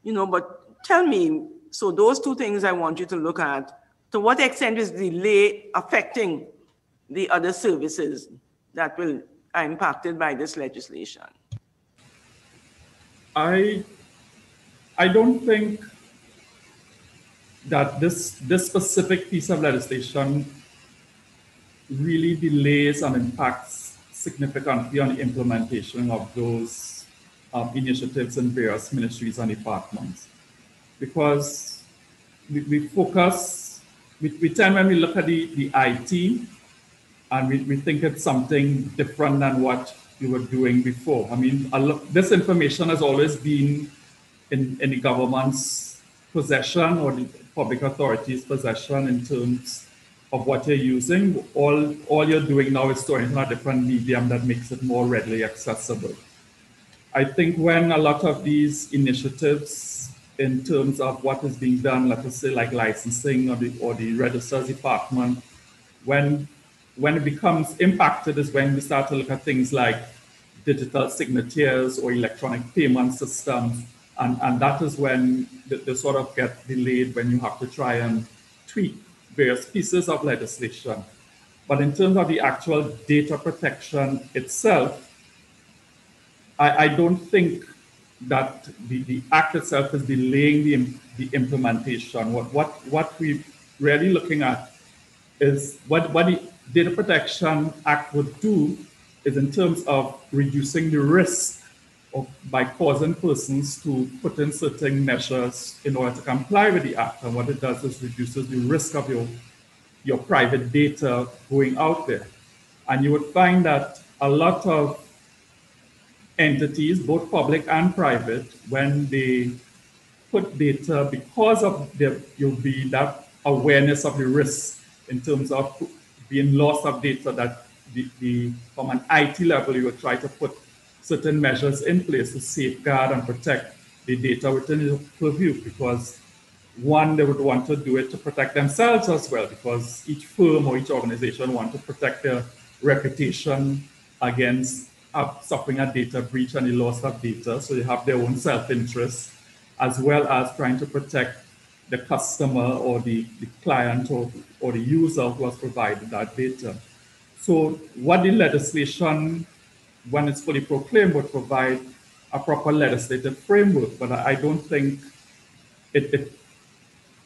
you know, but tell me, so those two things I want you to look at, to what extent is delay affecting the other services that are impacted by this legislation? I don't think that this specific piece of legislation really delays and impacts significantly on the implementation of those initiatives in various ministries and departments. Because we tend, when we look at the IT, and we think it's something different than what we were doing before. I mean, this information has always been in the government's possession or the public authority's possession in terms of what you're using. All you're doing now is storing it in a different medium that makes it more readily accessible. I think when a lot of these initiatives in terms of what is being done, let us say like licensing or the registers department, when it becomes impacted is when we start to look at things like digital signatures or electronic payment systems. And that is when they sort of get delayed, when you have to try and tweak various pieces of legislation. But in terms of the actual data protection itself, I don't think that the act itself is delaying the implementation. What we're really looking at is what the Data Protection Act would do is in terms of reducing the risk by causing persons to put in certain measures in order to comply with the act. And what it does is reduces the risk of your private data going out there. And you would find that a lot of entities, both public and private, when they put data, because of you'll be that awareness of the risk in terms of being loss of data, that from an IT level, you would try to put certain measures in place to safeguard and protect the data within your purview, because one, they would want to do it to protect themselves as well, because each firm or each organization want to protect their reputation against suffering a data breach and the loss of data. So they have their own self-interest, as well as trying to protect the customer or the client or the user who has provided that data. So what the legislation, when it's fully proclaimed, would provide a proper legislative framework, but I don't think it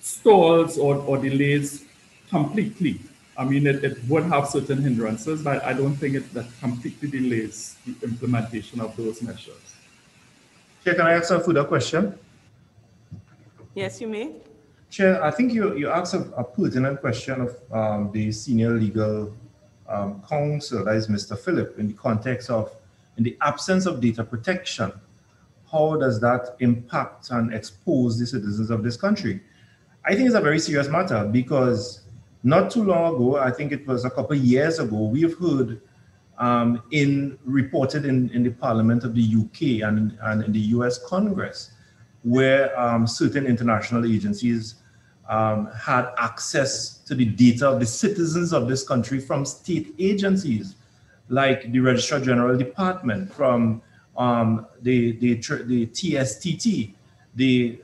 stalls or delays completely. I mean, it would have certain hindrances, but I don't think that completely delays the implementation of those measures. Chair, can I ask a further question? Yes, you may. Chair, I think you asked a pertinent question of the senior legal counsel, that is Mr. Phillips, in the context of, in the absence of data protection, how does that impact and expose the citizens of this country? I think it's a very serious matter, because not too long ago, I think it was a couple of years ago, we have heard reported in the Parliament of the UK and in the US Congress, where certain international agencies had access to the data of the citizens of this country from state agencies, like the Registrar General Department, from the TSTT,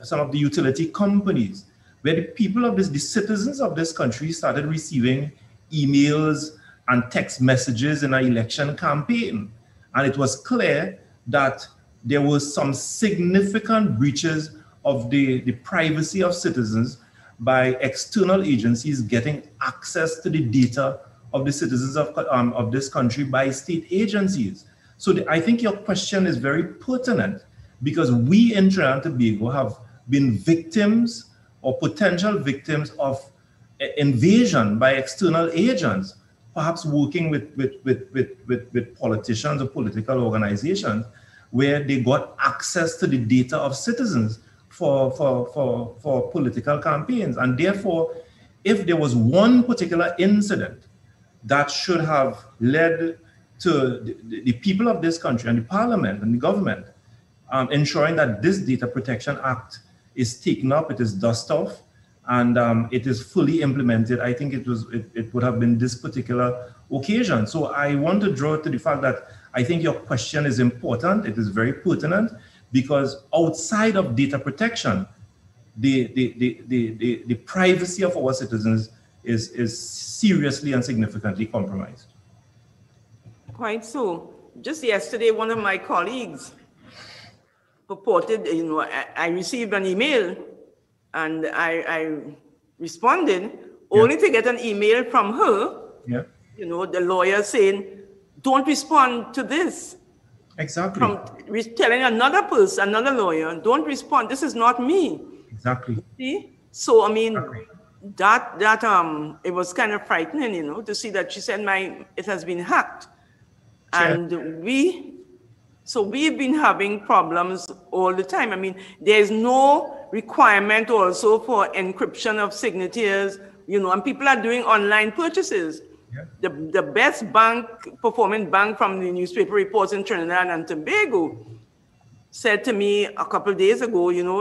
some of the utility companies, where the people of the citizens of this country started receiving emails and text messages in an election campaign. And it was clear that there were some significant breaches of the privacy of citizens by external agencies getting access to the data of the citizens of this country by state agencies. So I think your question is very pertinent, because we in Trinidad and Tobago have been victims or potential victims of invasion by external agents, perhaps working with politicians or political organizations, where they got access to the data of citizens for political campaigns. And therefore, if there was one particular incident that should have led to the people of this country and the parliament and the government ensuring that this Data Protection Act is taken up, it is dust off, and it is fully implemented, I think it would have been this particular occasion. So I want to draw to the fact that I think your question is important, it is very pertinent, because outside of data protection, the privacy of our citizens is seriously and significantly compromised. Quite so. Just yesterday, one of my colleagues purported, you know, I received an email and I responded only to get an email from her, you know, the lawyer saying, don't respond to this. Exactly. From telling another person, another lawyer, don't respond, this is not me. Exactly. See? So, I mean, it was kind of frightening, you know, to see that she said it has been hacked. Sure. And so we've been having problems all the time. I mean, there's no requirement also for encryption of signatures, you know, and people are doing online purchases. Yeah. The best performing bank from the newspaper reports in Trinidad and Tobago said to me a couple of days ago, you know,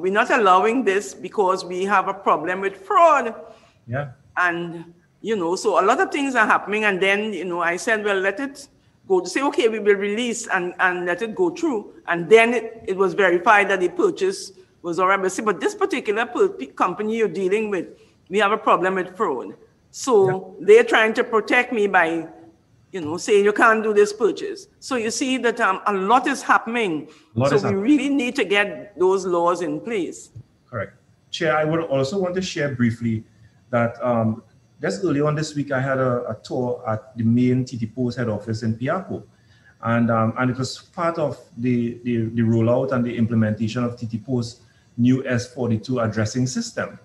we're not allowing this because we have a problem with fraud. Yeah. And, you know, so a lot of things are happening. And then, you know, I said, well, let it go to say, okay, we will release and let it go through. And then it was verified that the purchase was all right. But this particular company you're dealing with, we have a problem with fraud. So they're trying to protect me by, you know, saying you can't do this purchase. So you see that a lot is happening. Really need to get those laws in place. Correct. Chair, I would also want to share briefly that just early on this week, I had a tour at the main TT Post head office in Piaco. And it was part of the rollout and the implementation of TTPO's new S42 addressing system,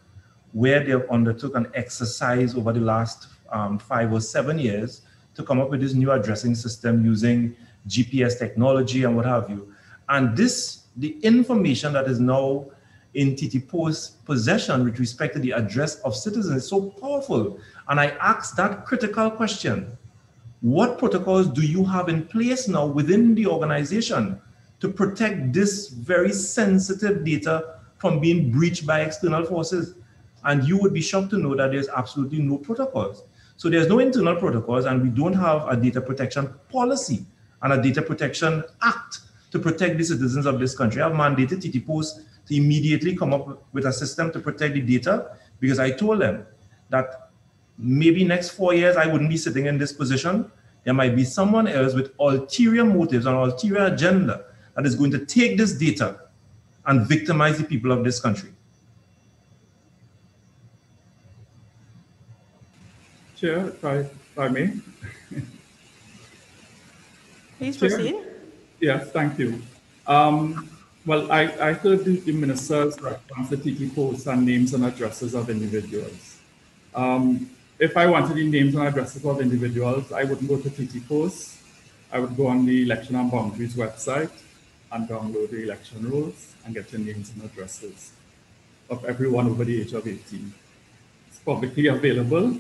where they have undertook an exercise over the last 5 or 7 years to come up with this new addressing system using GPS technology and what have you. And this, the information that is now in TTPO's possession with respect to the address of citizens is so powerful. And I asked that critical question: what protocols do you have in place now within the organization to protect this very sensitive data from being breached by external forces? And you would be shocked to know that there's absolutely no protocols. So there's no internal protocols, and we don't have a data protection policy and a data protection act to protect the citizens of this country. I've mandated TTPO's to immediately come up with a system to protect the data, because I told them that maybe next 4 years, I wouldn't be sitting in this position. There might be someone else with ulterior motives, an ulterior agenda that is going to take this data and victimize the people of this country. Chair, I may. Please proceed. Yeah, thank you. Well, I heard the minister's reference to TTPO's and names and addresses of individuals. If I wanted the names and addresses of individuals, I wouldn't go to TTPO's. I would go on the Election and Boundaries website and download the election rules and get the names and addresses of everyone over the age of 18. It's publicly available.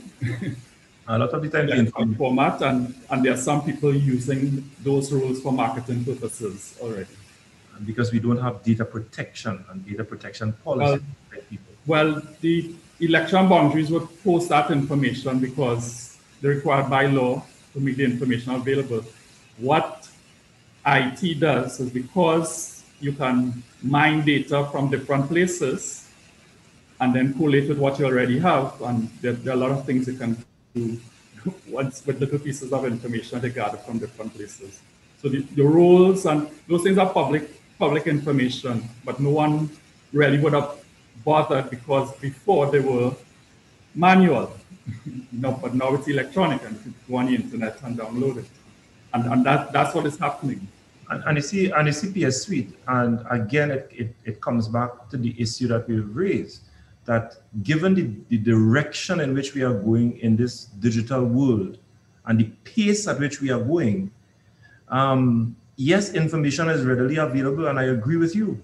A lot of the time, in format, and there are some people using those rules for marketing purposes already. And because we don't have data protection and data protection policy for people. Well, the Election Boundaries would post that information because they're required by law to make the information available. What IT does is, because you can mine data from different places and then collate with what you already have, and there are a lot of things you can do once with little pieces of information they gather from different places. So the rules and those things are public information, but no one really would have bothered, because before they were manual, but now it's electronic, and you go on the internet and download it, and that's what is happening. And you see, and it's PS Suite, and again it comes back to the issue that we've raised, that given the direction in which we are going in this digital world and the pace at which we are going, yes, information is readily available, and I agree with you.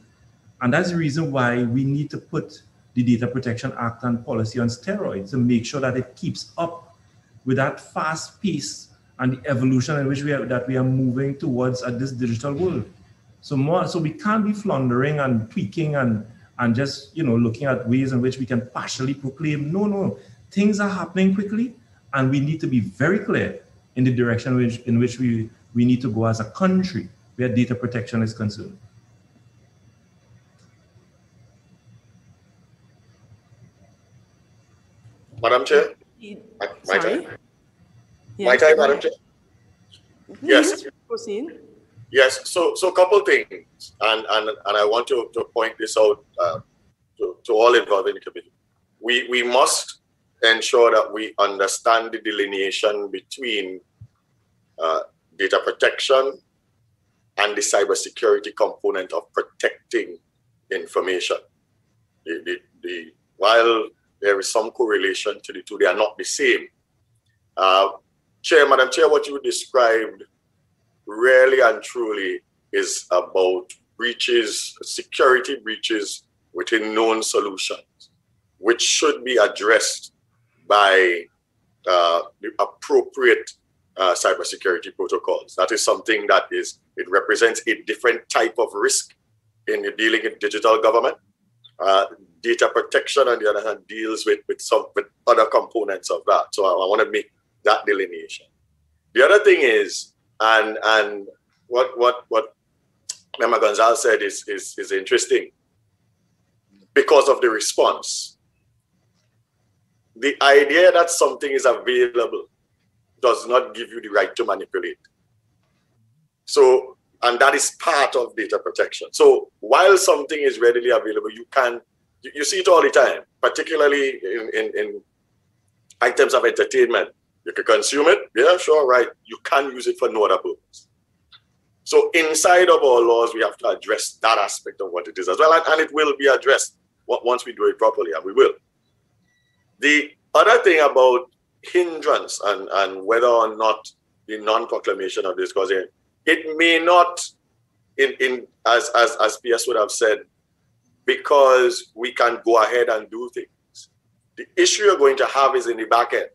And that's the reason why we need to put the Data Protection Act and policy on steroids to make sure that it keeps up with that fast pace and the evolution in which we are moving towards at this digital world. So we can't be floundering and tweaking and just looking at ways in which we can partially proclaim. No, things are happening quickly, and we need to be very clear in the direction in which we need to go as a country where data protection is concerned. Madam Chair? My time? Yeah, my time, Madam Chair? Yes. Proceed. Yes, so a couple things, and I want to point this out to all involved in the committee. We must ensure that we understand the delineation between data protection and the cybersecurity component of protecting information. While there is some correlation to the two, they are not the same. Madam Chair, what you described really and truly is about breaches, security breaches within known solutions, which should be addressed by the appropriate cybersecurity protocols. That is something that it represents a different type of risk in dealing with digital government. Data protection, on the other hand, deals with other components of that. So I want to make that delineation. The other thing is, and what Member Gonzalez said is interesting because of the response. The idea that something is available does not give you the right to manipulate. So, and that is part of data protection. So while something is readily available, you see it all the time, particularly in items of entertainment. You can consume it, yeah, sure, right. You can use it for no other purpose. So inside of our laws, we have to address that aspect of what it is as well, and it will be addressed once we do it properly, and we will. The other thing about hindrance and whether or not the non-proclamation of this cause, it may not, as PS would have said, because we can go ahead and do things. The issue you're going to have is in the back end.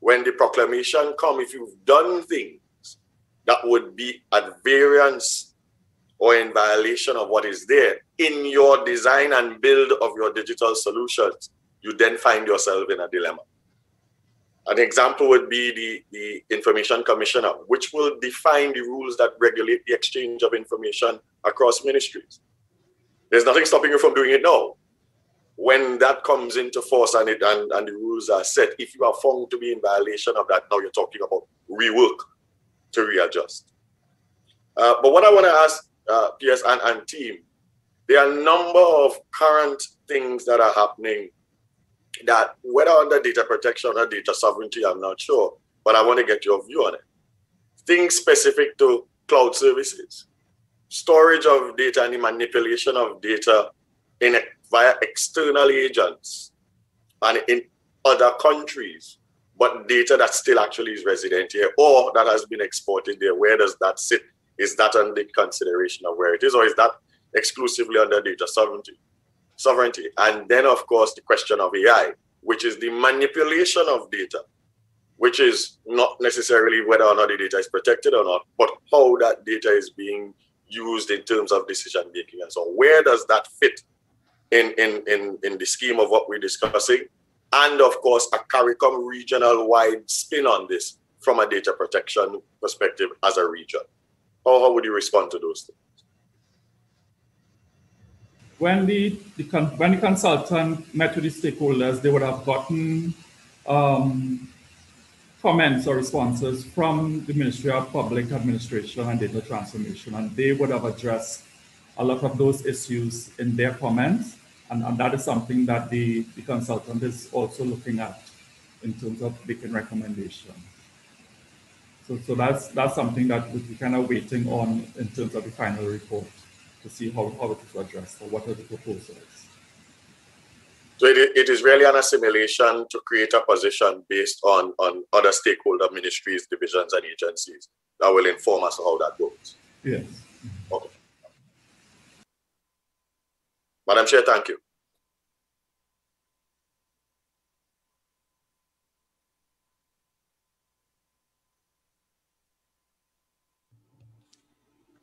When the proclamation comes, if you've done things that would be at variance or in violation of what is there in your design and build of your digital solutions, you then find yourself in a dilemma. An example would be the Information Commissioner, which will define the rules that regulate the exchange of information across ministries. There's nothing stopping you from doing it now. When that comes into force and the rules are set, if you are found to be in violation of that, now you're talking about rework to readjust. But what I want to ask PS and team, there are a number of current things that are happening that, whether under data protection or data sovereignty, I'm not sure, but I want to get your view on it. Things specific to cloud services, storage of data and the manipulation of data via external agents and in other countries, but data that still actually is resident here or that has been exported there. Where does that sit? Is that under consideration of where it is, or is that exclusively under data sovereignty? And then, of course, the question of AI, which is the manipulation of data, which is not necessarily whether or not the data is protected or not, but how that data is being used in terms of decision-making. And so where does that fit in the scheme of what we're discussing? And of course, a CARICOM regional-wide spin on this from a data protection perspective as a region. How would you respond to those things? When the consultant met with the stakeholders, they would have gotten comments or responses from the Ministry of Public Administration and Digital Transformation, and they would have addressed a lot of those issues in their comments. And that is something that the consultant is also looking at in terms of making recommendation. So that's something that we're kind of waiting on in terms of the final report to see how it is addressed or what are the proposals. So it is really an assimilation to create a position based on other stakeholder ministries, divisions, and agencies that will inform us how that goes. Yes. Okay. Madam Chair, thank you.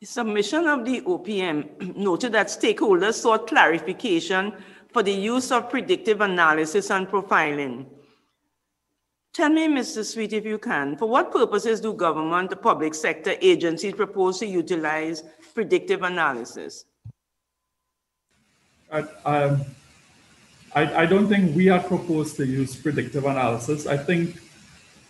The submission of the OPM noted that stakeholders sought clarification for the use of predictive analysis and profiling. Tell me, Mr. Sweet, if you can, for what purposes do government, the public sector agencies propose to utilize predictive analysis? I don't think we are proposed to use predictive analysis. I think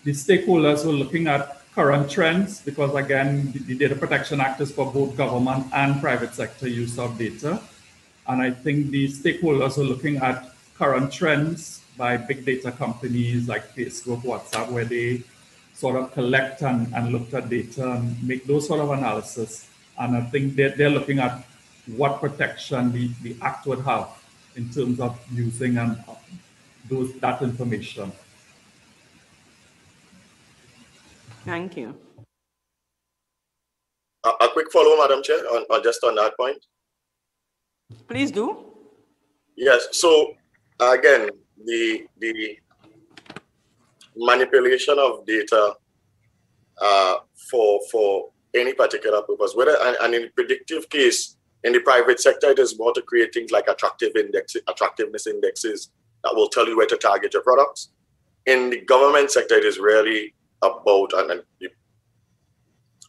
the stakeholders were looking at current trends because, again, the Data Protection Act is for both government and private sector use of data. And I think the stakeholders were looking at current trends by big data companies like Facebook, WhatsApp, where they sort of collect and look at data and make those sort of analysis. And I think they're looking at what protection the Act would have in terms of using that information. Thank you. A quick follow, Madam Chair, on just on that point. Please do. Yes. So again, the manipulation of data for any particular purpose, whether and in predictive case. In the private sector, it is more to create things like attractiveness indexes that will tell you where to target your products. In the government sector, it is really about, and the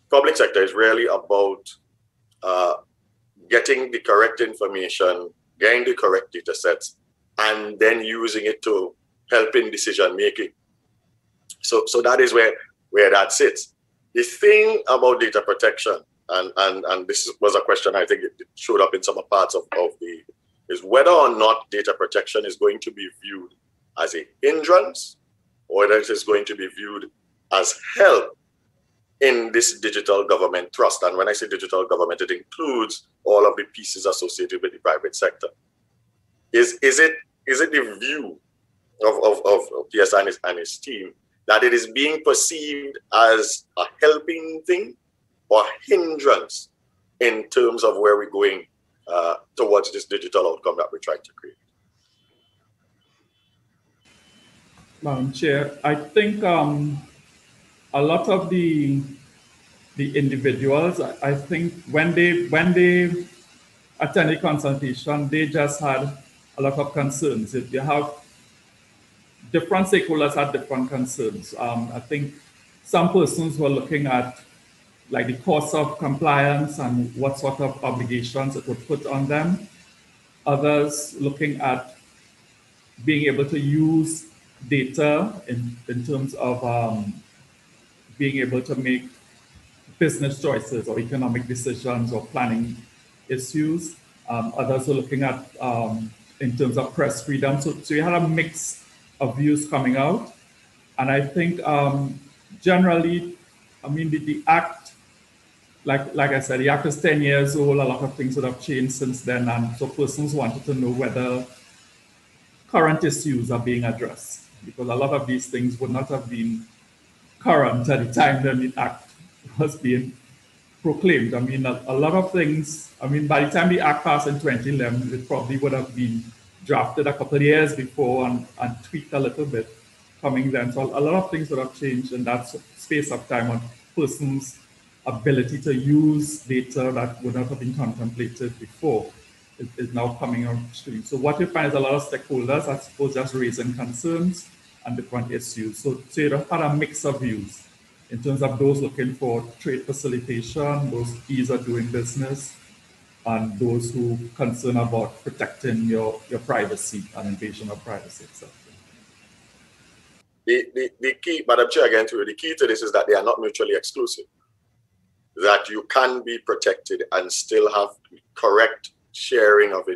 public sector is really about getting the correct information, getting the correct data sets, and then using it to help in decision making. So that is where that sits. The thing about data protection, and this was a question I think it showed up in some parts of the, is whether or not data protection is going to be viewed as a hindrance or whether it is going to be viewed as help in this digital government trust. And when I say digital government, it includes all of the pieces associated with the private sector. Is it the view of PSI and his team that it is being perceived as a helping thing or hindrance in terms of where we're going towards this digital outcome that we're trying to create? Madam Chair, I think a lot of the individuals, I think when they attended consultation, they just had a lot of concerns. If you have different stakeholders had different concerns. I think some persons were looking at like the cost of compliance and what sort of obligations it would put on them. Others looking at being able to use data in terms of being able to make business choices or economic decisions or planning issues. Others were looking at in terms of press freedom. So you had a mix of views coming out. And I think generally, I mean, the act, like I said, the act is 10 years old. A lot of things would have changed since then. And so persons wanted to know whether current issues are being addressed, because a lot of these things would not have been current at the time that the act was being proclaimed. I mean, a lot of things, I mean, by the time the act passed in 2011, it probably would have been drafted a couple of years before and tweaked a little bit coming then. So a lot of things would have changed in that space of time on persons' ability to use data that would not have been contemplated before is now coming on stream. So what you find is a lot of stakeholders, I suppose, just raising concerns and different issues. So you had a mix of views in terms of those looking for trade facilitation, those ease of doing business, and those who concern about protecting your privacy and invasion of privacy, etc. The key, Madam Chair, again, the key to this is that they are not mutually exclusive, that you can be protected and still have correct sharing of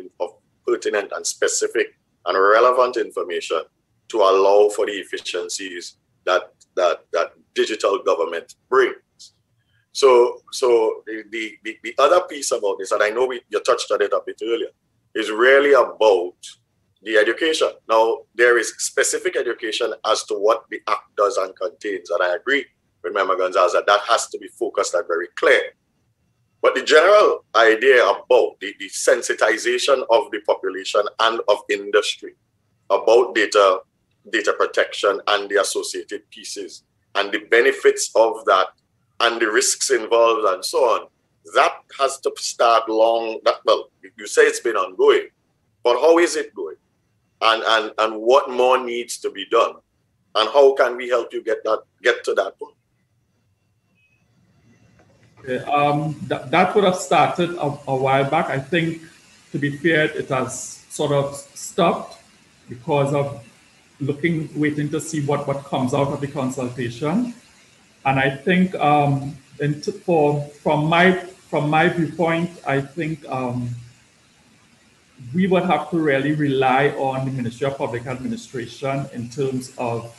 pertinent and specific and relevant information to allow for the efficiencies that digital government brings. So the other piece about this, and I know you touched on it a bit earlier, is really about the education. Now, there is specific education as to what the act does and contains, and I agree with Member Gonzalez that has to be focused and very clear. But the general idea about the sensitization of the population and of industry about data protection and the associated pieces and the benefits of that and the risks involved and so on, that has to start long. Well, you say it's been ongoing, but how is it going? And what more needs to be done? And how can we help you get to that point? Yeah, that would have started a while back. I think, to be fair, it has sort of stopped because of waiting to see what comes out of the consultation. And I think from my viewpoint, I think we would have to really rely on the Ministry of Public Administration in terms of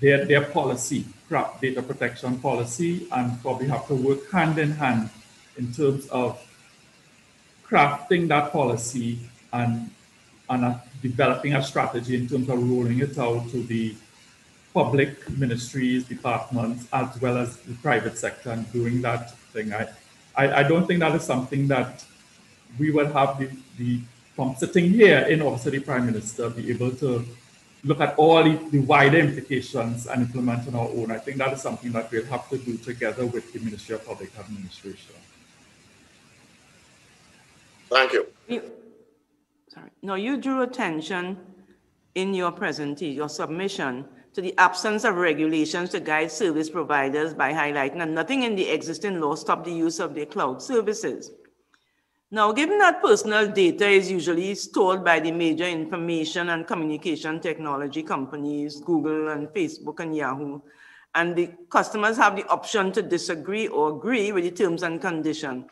their policy, data protection policy, and probably have to work hand in hand in terms of crafting that policy and developing a strategy in terms of rolling it out to the public ministries, departments, as well as the private sector, and doing that thing. I don't think that is something that we will have from sitting here in Office of the Prime Minister, be able to look at all the wider implications and implement on our own. I think that is something that we'll have to do together with the Ministry of Public Administration. Thank you. Sorry. No, you drew attention in your presentation, your submission, to the absence of regulations to guide service providers by highlighting that nothing in the existing law stopped the use of their cloud services. Now, given that personal data is usually stored by the major information and communication technology companies, Google and Facebook and Yahoo, and the customers have the option to disagree or agree with the terms and conditions,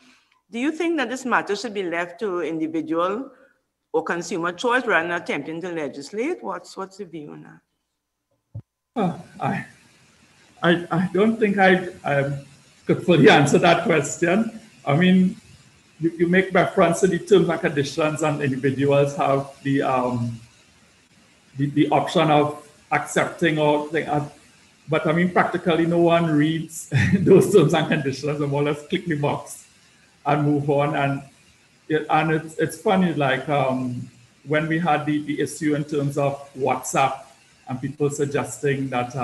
do you think that this matter should be left to individual or consumer choice rather than attempting to legislate? What's the view on that? I don't think I to fully answer that question. I mean, you make reference to the terms and conditions, and individuals have the option of accepting or they are, but I mean, practically no one reads those terms and conditions. And more or less click the box and move on. And it's funny, like when we had the issue in terms of WhatsApp and people suggesting that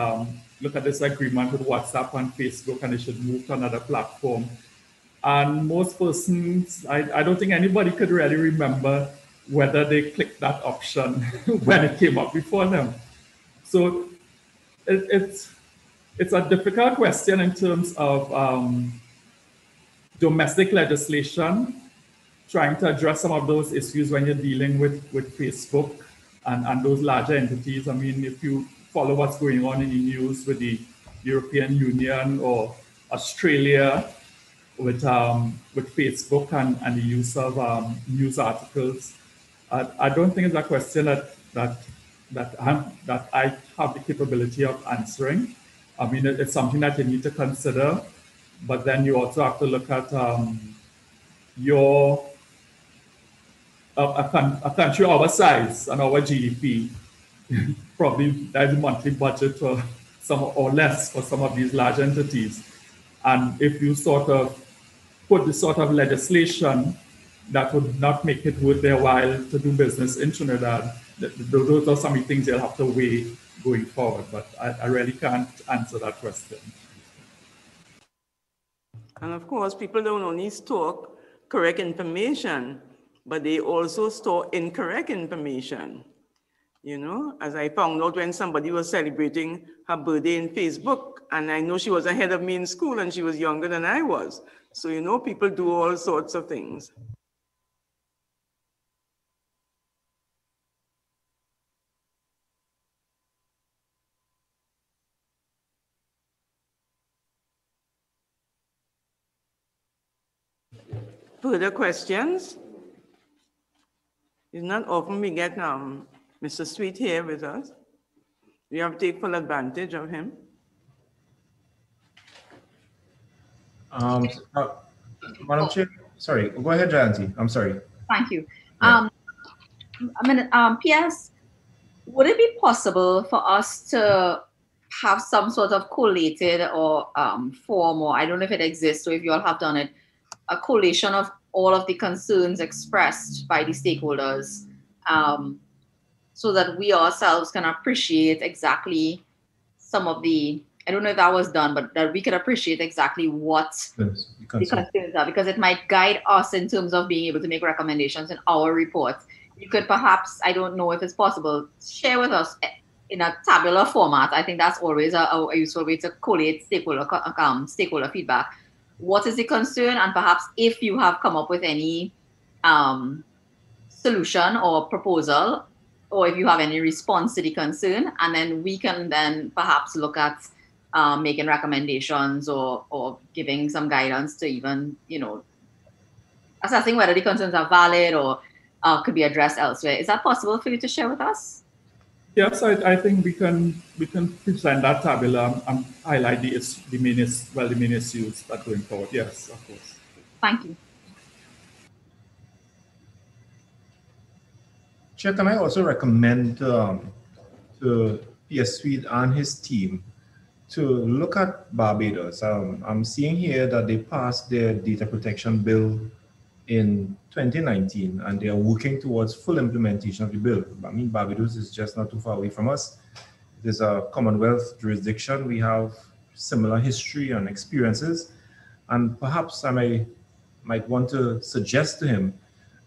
look at this agreement with WhatsApp and Facebook and they should move to another platform. And most persons, I don't think anybody could really remember whether they clicked that option when it came up before them. So it's a difficult question in terms of domestic legislation, trying to address some of those issues when you're dealing with Facebook and those larger entities. I mean, if you follow what's going on in the news with the European Union or Australia with Facebook and the use of news articles, I don't think it's a question that I have the capability of answering. I mean, it's something that you need to consider, but then you also have to look at a country our size and our GDP. Probably that's a monthly budget for some or less for some of these large entities. And if you sort of put this sort of legislation that would not make it worth their while to do business in Trinidad, those are some of the things they'll have to weigh going forward, but I really can't answer that question. And of course, people don't only store correct information, but they also store incorrect information. You know, as I found out when somebody was celebrating her birthday in Facebook, and I know she was ahead of me in school and she was younger than I was. So, you know, people do all sorts of things. Further questions? It's not often we get Mr. Sweet here with us. We have to take full advantage of him. Madam Chair, sorry, go ahead, Jayanti. I'm sorry. Thank you. I mean, P.S., would it be possible for us to have some sort of collated or form, or I don't know if it exists, or if you all have done it, a collation of all of the concerns expressed by the stakeholders, so that we ourselves can appreciate exactly some of the, I don't know if that was done, but that we could appreciate exactly what the concerns are, because it might guide us in terms of being able to make recommendations in our report. You could perhaps, I don't know if it's possible, share with us in a tabular format. I think that's always a useful way to collate stakeholder feedback. What is the concern, and perhaps if you have come up with any solution or proposal, or if you have any response to the concern, and then we can then perhaps look at making recommendations or giving some guidance to even, you know, assessing whether the concerns are valid or could be addressed elsewhere. Is that possible for you to share with us? Yes, I think we can present that tabular and highlight the main issues that going forward. Yes, of course. Thank you. Chair, can I also recommend to PS Sweet and his team to look at Barbados? I'm seeing here that they passed their data protection bill in 2019, and they are working towards full implementation of the bill. I mean, Barbados is just not too far away from us. It is a Commonwealth jurisdiction. We have similar history and experiences, and perhaps I might want to suggest to him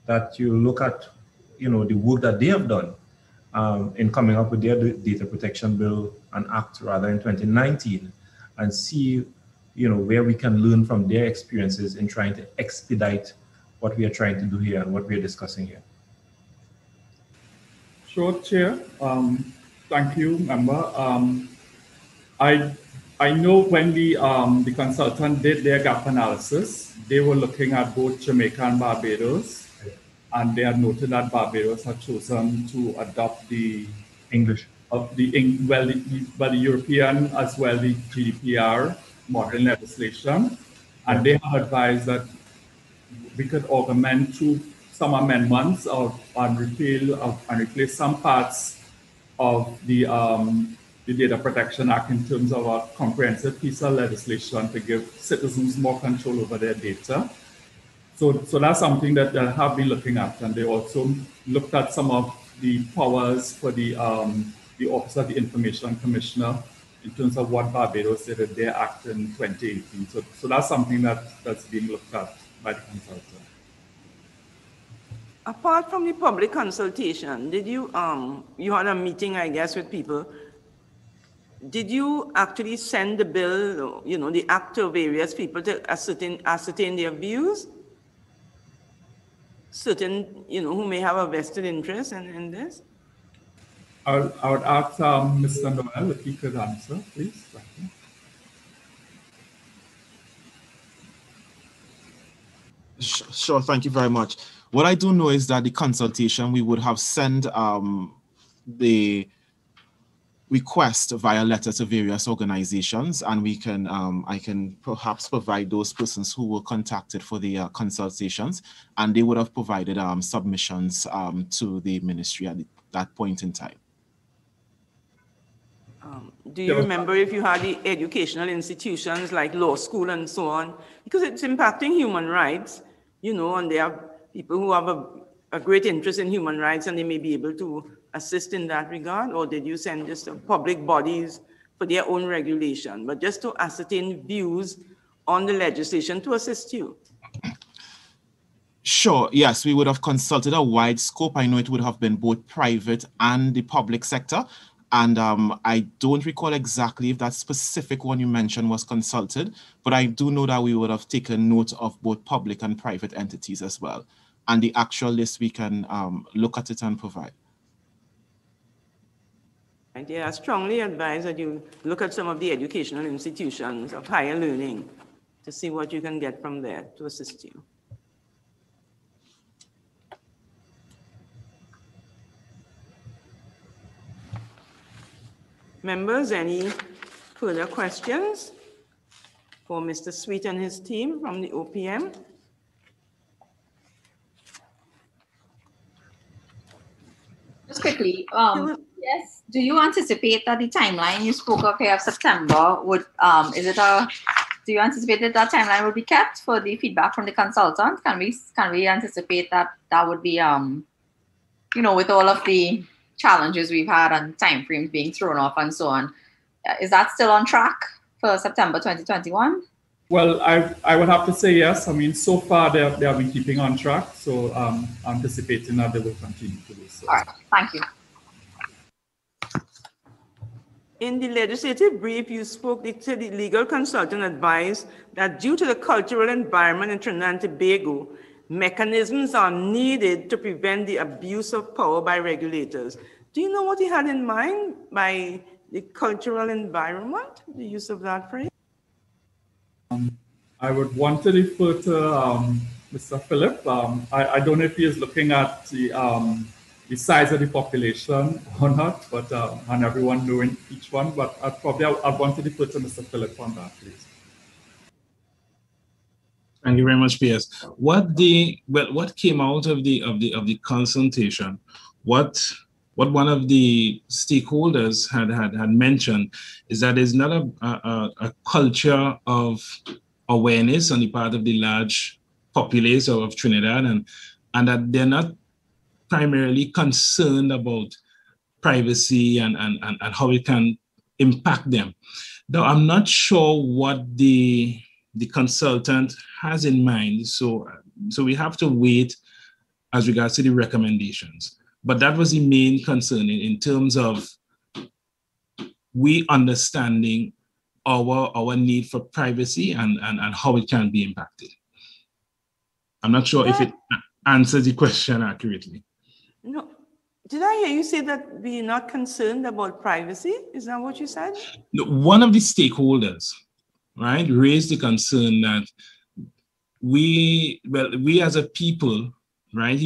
that you look at, you know, the work that they have done in coming up with their data protection bill and act rather in 2019, and see, you know, where we can learn from their experiences in trying to expedite what we are trying to do here and what we are discussing here. Sure, Chair. Thank you, Member. I know when the consultant did their gap analysis, they were looking at both Jamaica and Barbados, and they had noted that Barbados had chosen to adopt the English of the European as well the GDPR modern legislation. And they have advised that we could augment through some amendments and repeal and replace some parts of the Data Protection Act in terms of a comprehensive piece of legislation to give citizens more control over their data. So that's something that they have been looking at. And they also looked at some of the powers for the Office of the Information Commissioner in terms of what Barbados did in their act in 2018. So that's something that's being looked at by the consultant. Apart from the public consultation, did you, you had a meeting, I guess, with people. Did you actually send the bill, you know, the act to various people to ascertain their views? Certain, you know, who may have a vested interest in this? I would ask Mr. Noel if he could answer, please. Sure, thank you very much. What I do know is that the consultation, we would have sent the request via letter to various organizations, and we can, I can perhaps provide those persons who were contacted for the consultations, and they would have provided submissions to the ministry at that point in time. Do you remember if you had the educational institutions like law school and so on? Because it's impacting human rights, you know, and there are people who have a great interest in human rights, and they may be able to assist in that regard. Or did you send just to public bodies for their own regulation, but just to ascertain views on the legislation to assist you? Sure, yes, we would have consulted a wide scope. I know it would have been both private and the public sector. And I don't recall exactly if that specific one you mentioned was consulted, but I do know that we would have taken note of both public and private entities as well. And the actual list, we can look at it and provide. Yeah, I strongly advise that you look at some of the educational institutions of higher learning to see what you can get from there to assist you. Members, any further questions for Mr. Sweet and his team from the OPM? Just quickly, yes, do you anticipate that the timeline you spoke of here of September would, do you anticipate that that timeline would be kept for the feedback from the consultant? Can we anticipate that that would be, you know, with all of the challenges we've had and time frames being thrown off and so on, is that still on track for September 2021? Well, I would have to say yes. I mean, so far they have been keeping on track, so anticipating that they will continue to do so. All right, thank you. In the legislative brief, you spoke to the legal consultant advice that due to the cultural environment in Trinidad and Tobago, mechanisms are needed to prevent the abuse of power by regulators. Do you know what he had in mind by the cultural environment, the use of that phrase? I would want to refer to Mr. Phillips. I don't know if he is looking at the size of the population or not, but and everyone knowing each one, but I'd want to refer to Mr. Phillips on that, please. Thank you very much, PS. What came out of the consultation? What one of the stakeholders had mentioned is that there's not a culture of awareness on the part of the large populace of Trinidad, and that they're not primarily concerned about privacy and how it can impact them. Now, I'm not sure what the consultant has in mind, so we have to wait as regards to the recommendations. But that was the main concern in terms of we understanding our need for privacy and how it can be impacted. I'm not sure if it answers the question accurately. No. Did I hear you say that we're not concerned about privacy? Is that what you said? No, one of the stakeholders, right, raised the concern that we as a people, right,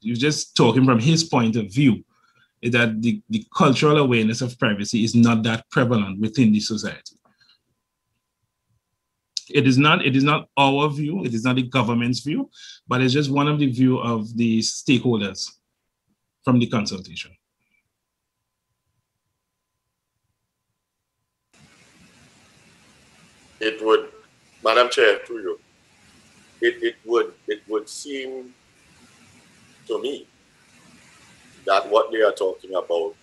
you're just talking from his point of view, is that the cultural awareness of privacy is not that prevalent within the society. It is not our view. It is not the government's view, but it's just one of the view of the stakeholders from the consultation. It would, Madam Chair, through you, it would seem to me that what they are talking about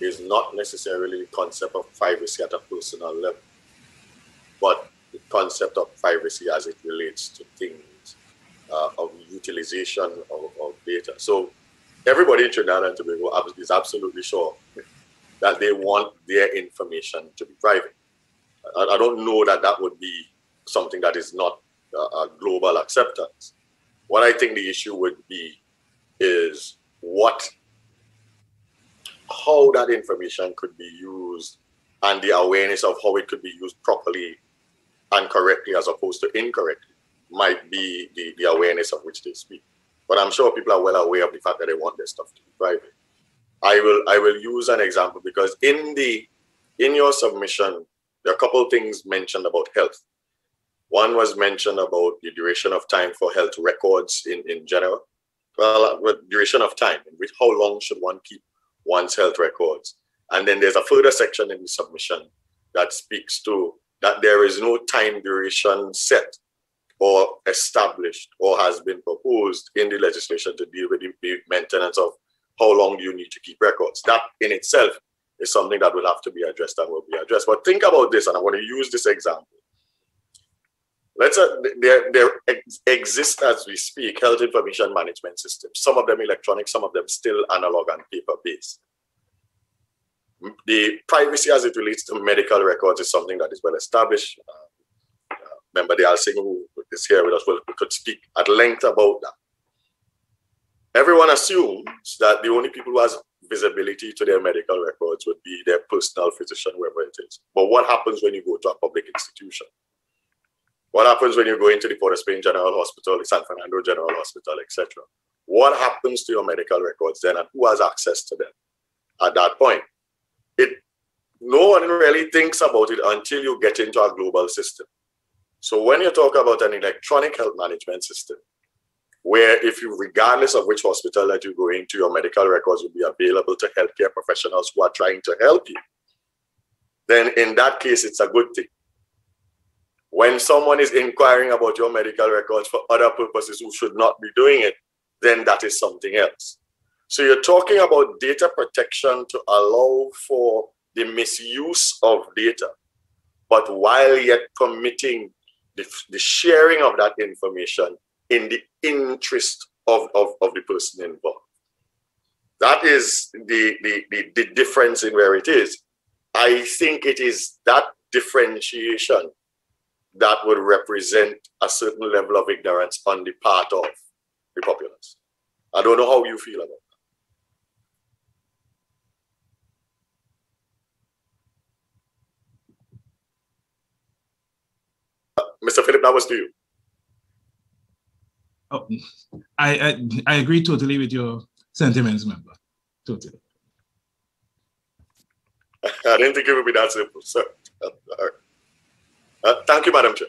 is not necessarily the concept of privacy at a personal level, but the concept of privacy as it relates to things of utilization of data. So everybody in Trinidad and Tobago is absolutely sure that they want their information to be private. I don't know that that would be something that is not a global acceptance. What I think the issue would be is how that information could be used and the awareness of how it could be used properly and correctly as opposed to incorrectly might be the awareness of which they speak. But I'm sure people are well aware of the fact that they want their stuff to be private. I will use an example because in your submission, there are a couple of things mentioned about health. One was mentioned about the duration of time for health records in general. Well, duration of time, with how long should one keep one's health records? And then there's a further section in the submission that speaks to that there is no time duration set or established or has been proposed in the legislation to deal with the maintenance of how long you need to keep records. That in itself is something that will have to be addressed and will be addressed. But think about this, and I want to use this example. Let's say there exist, as we speak, health information management systems, some of them electronic, some of them still analog and paper-based. The privacy as it relates to medical records is something that is well established. Member Dayal Singh, who is here with us, could speak at length about that. Everyone assumes that the only people who has visibility to their medical records would be their personal physician, wherever it is. But what happens when you go to a public institution? What happens when you go into the Port of Spain General Hospital, the San Fernando General Hospital, etc.? What happens to your medical records then, and who has access to them at that point? No one really thinks about it until you get into a global system. So when you talk about an electronic health management system, where if you, regardless of which hospital that you go into, your medical records will be available to healthcare professionals who are trying to help you, then in that case, it's a good thing. When someone is inquiring about your medical records for other purposes who should not be doing it, then that is something else. So you're talking about data protection to allow for the misuse of data, but while yet permitting the sharing of that information in the interest of the person involved. That is the difference in where it is. I think it is that differentiation that would represent a certain level of ignorance on the part of the populace. I don't know how you feel about that. Mr. Philip, that was to you. Oh, I agree totally with your sentiments, member. Totally. I didn't think it would be that simple, sir. All right. Thank you, Madam Chair.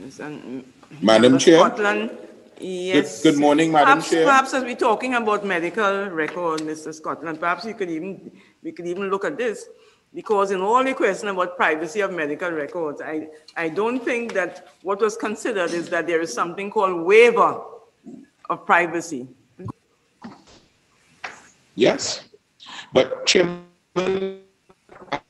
Yes, and Madam Chair. Scotland, yes. Good morning, Madam Chair. Perhaps as we're talking about medical record, Mr. Scotland, perhaps we could even look at this, because in all the question about privacy of medical records, I don't think that what was considered is that there is something called waiver of privacy. Yes, but Chairman,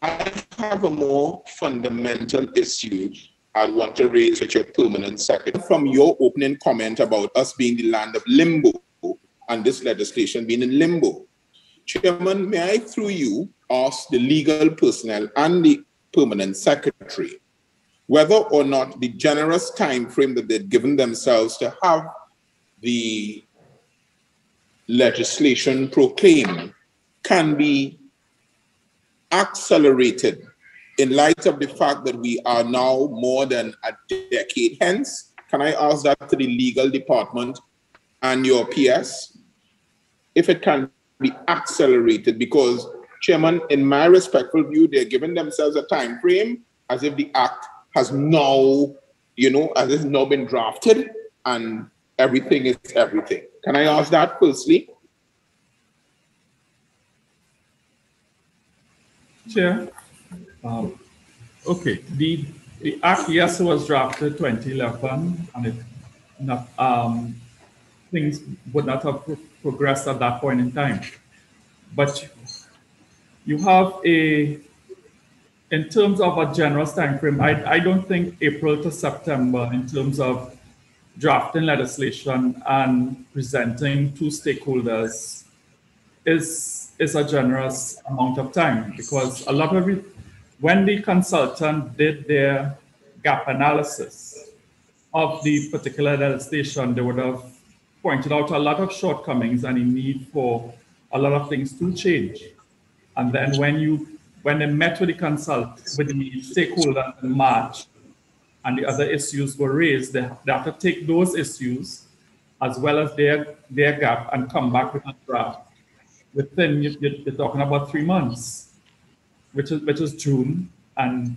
I have a more fundamental issue I want to raise with your permanent secretary. From your opening comment about us being the land of limbo and this legislation being in limbo, Chairman, may I, through you, ask the legal personnel and the permanent secretary whether or not the generous time frame that they'd given themselves to have the legislation proclaimed can be accelerated in light of the fact that we are now more than a decade hence? Can I ask that to the legal department and your PS, if it can be accelerated? Because, Chairman, in my respectful view, they're giving themselves a time frame as if the act has now, you know, as it's now been drafted, and everything is everything. Can I ask that firstly? Chair. Okay. The act, yes, was drafted 2011, and it not, things would not have progressed at that point in time. But you have a, in terms of a generous time frame, I don't think April to September in terms of drafting legislation and presenting to stakeholders is a generous amount of time, because a lot of it, when the consultant did their gap analysis of the particular legislation, they would have pointed out a lot of shortcomings and a need for a lot of things to change. And then when they met with the stakeholder in March, and the other issues were raised, they have to take those issues as well as their gap and come back with a draft. Within, you're talking about 3 months, which is June, and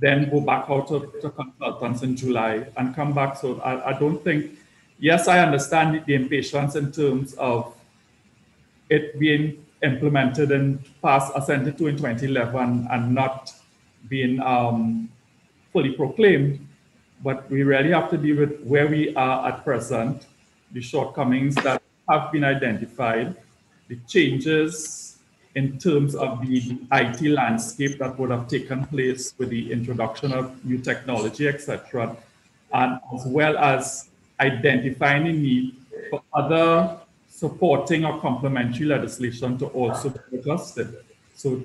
then go back out to consultants in July and come back. So I don't think, yes, I understand the impatience in terms of it being implemented and passed, assented to in 2011 and not being fully proclaimed, but we really have to deal with where we are at present, the shortcomings that have been identified, the changes in terms of the IT landscape that would have taken place with the introduction of new technology, etc., and as well as identifying the need for other supporting or complementary legislation to also be adjusted. So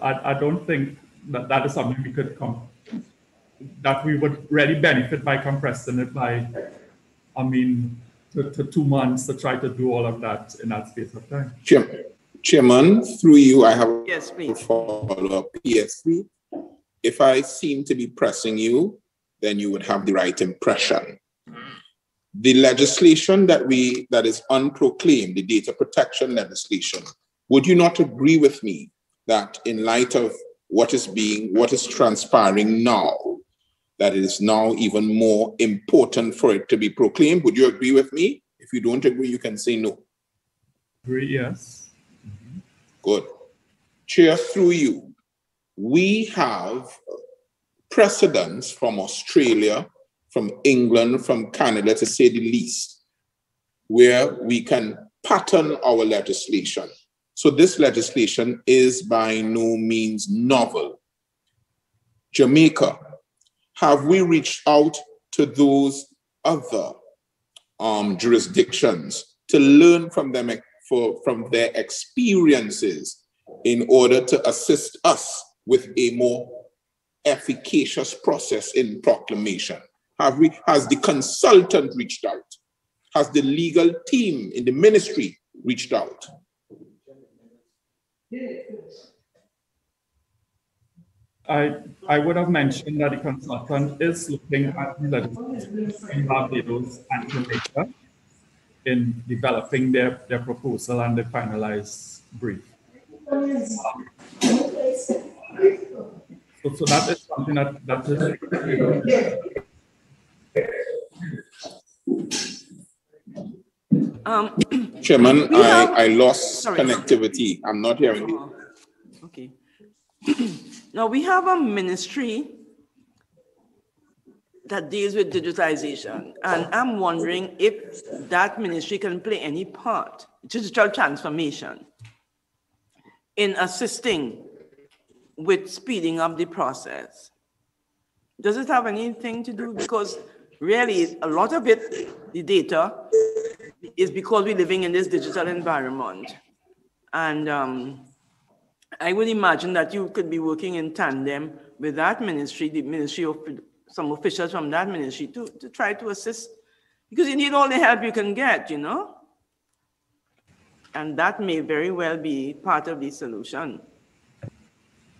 I don't think that is something we could that we would really benefit by compressing it by, I mean, to 2 months to try to do all of that in that space of time. Chairman, through you, I have a follow-up. Yes, if I seem to be pressing you, then you would have the right impression. The legislation that is unproclaimed, the data protection legislation, would you not agree with me that in light of what is transpiring now, that it is now even more important for it to be proclaimed? Would you agree with me? If you don't agree, you can say no. Agree, yes. Mm-hmm. Good. Chair, through you, we have precedents from Australia, from England, from Canada, to say the least, where we can pattern our legislation. So this legislation is by no means novel. Jamaica, have we reached out to those other jurisdictions to learn from them from their experiences in order to assist us with a more efficacious process in proclamation? Has the consultant reached out? Has the legal team in the ministry reached out? I would have mentioned that the consultant is looking at the legislation in Barbados and Jamaica in developing their proposal and the finalized brief. So that is something that is. Chairman, I lost connectivity. I'm not hearing you. Okay. Now, we have a ministry that deals with digitization, and I'm wondering if that ministry can play any part, digital transformation, in assisting with speeding up the process. Does it have anything to do? Because really, a lot of it, the data, is because we're living in this digital environment. And I would imagine that you could be working in tandem with that ministry, the ministry of some officials from that ministry to try to assist, because you need all the help you can get, you know? And that may very well be part of the solution.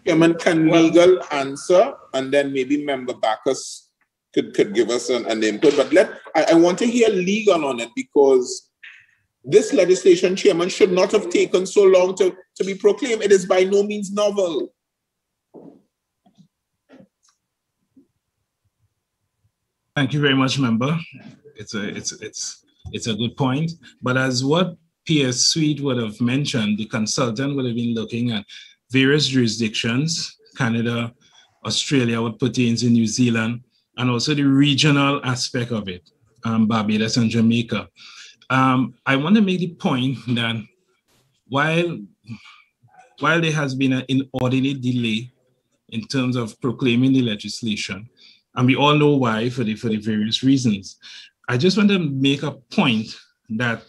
Chairman, can legal answer, and then maybe Member Bacchus could give us an input, but I want to hear legal on it, because this legislation, Chairman, should not have taken so long to be proclaimed. It is by no means novel. Thank you very much, Member. It's a good point. But as what PS Sweet would have mentioned, the consultant would have been looking at various jurisdictions, Canada, Australia, what pertains in New Zealand, and also the regional aspect of it, Barbados and Jamaica. I want to make the point that while there has been an inordinate delay in terms of proclaiming the legislation, and we all know why for the various reasons, I just want to make a point that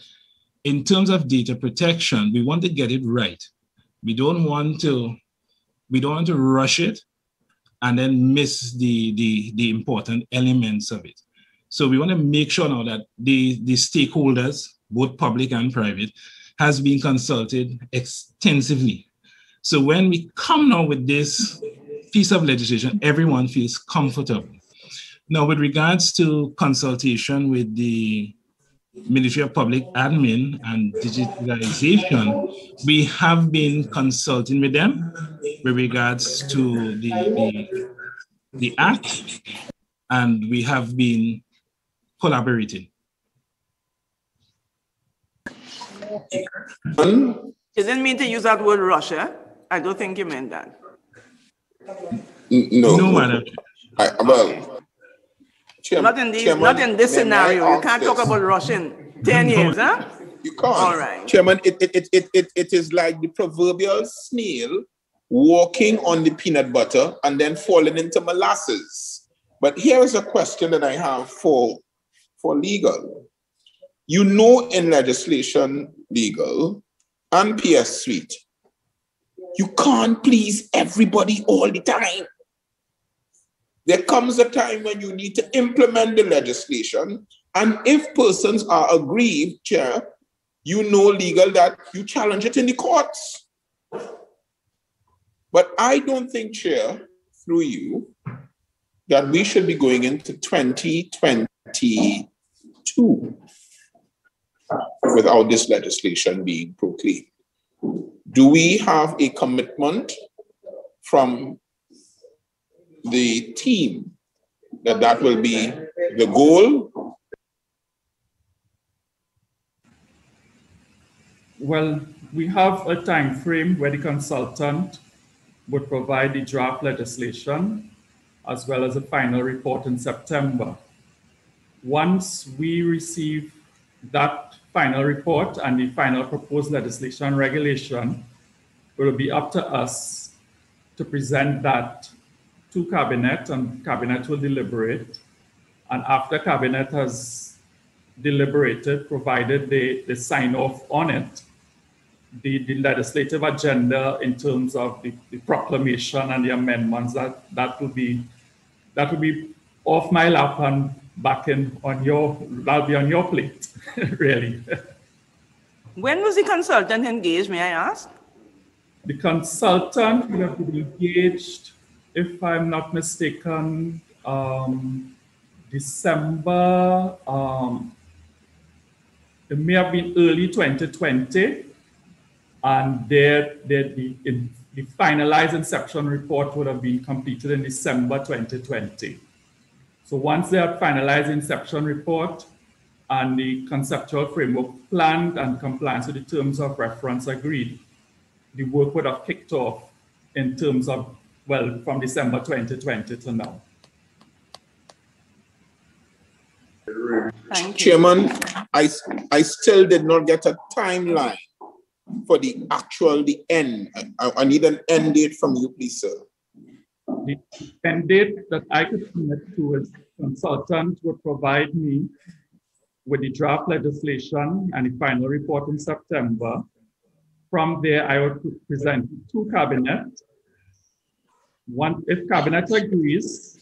in terms of data protection, we want to get it right. We don't want to rush it and then miss the important elements of it. So we want to make sure now that the stakeholders, both public and private, has been consulted extensively. So when we come now with this piece of legislation, everyone feels comfortable. Now, with regards to consultation with the Ministry of Public Admin and Digitalization, we have been consulting with them with regards to the Act, and we have been collaborating. You didn't mean to use that word Russia. I don't think you meant that. No, madam. Well, not in this scenario. You can't talk about Russia in 10 years, huh? You can't. All right. Chairman, it is like the proverbial snail walking on the peanut butter and then falling into molasses. But here is a question that I have for legal. You know, in legislation, legal, and PS Suite, you can't please everybody all the time. There comes a time when you need to implement the legislation, and if persons are aggrieved, Chair, you know, legal, that you challenge it in the courts. But I don't think, Chair, through you, that we should be going into 2022 without this legislation being proclaimed. Do we have a commitment from the team that will be the goal? Well, we have a time frame where the consultant would provide the draft legislation as well as a final report in September. Once we receive that final report and the final proposed legislation regulation, it will be up to us to present that to Cabinet, and Cabinet will deliberate. And after Cabinet has deliberated, provided they sign off on it, the legislative agenda in terms of the proclamation and the amendments, that will be off my lap and back in that'll be on your plate, really. When was the consultant engaged, may I ask? The consultant will have been engaged, if I'm not mistaken, December, it may have been early 2020, and the finalized inception report would have been completed in December 2020. So once they have finalized the inception report and the conceptual framework planned and compliance with the terms of reference agreed, the work would have kicked off in terms of, well, from December 2020 to now. Thank you. Chairman, I still did not get a timeline for the end. I need an end date from you, please, sir. The end date that I could commit to is consultant would provide me with the draft legislation and the final report in September. From there, I would present to Cabinet. If Cabinet agrees,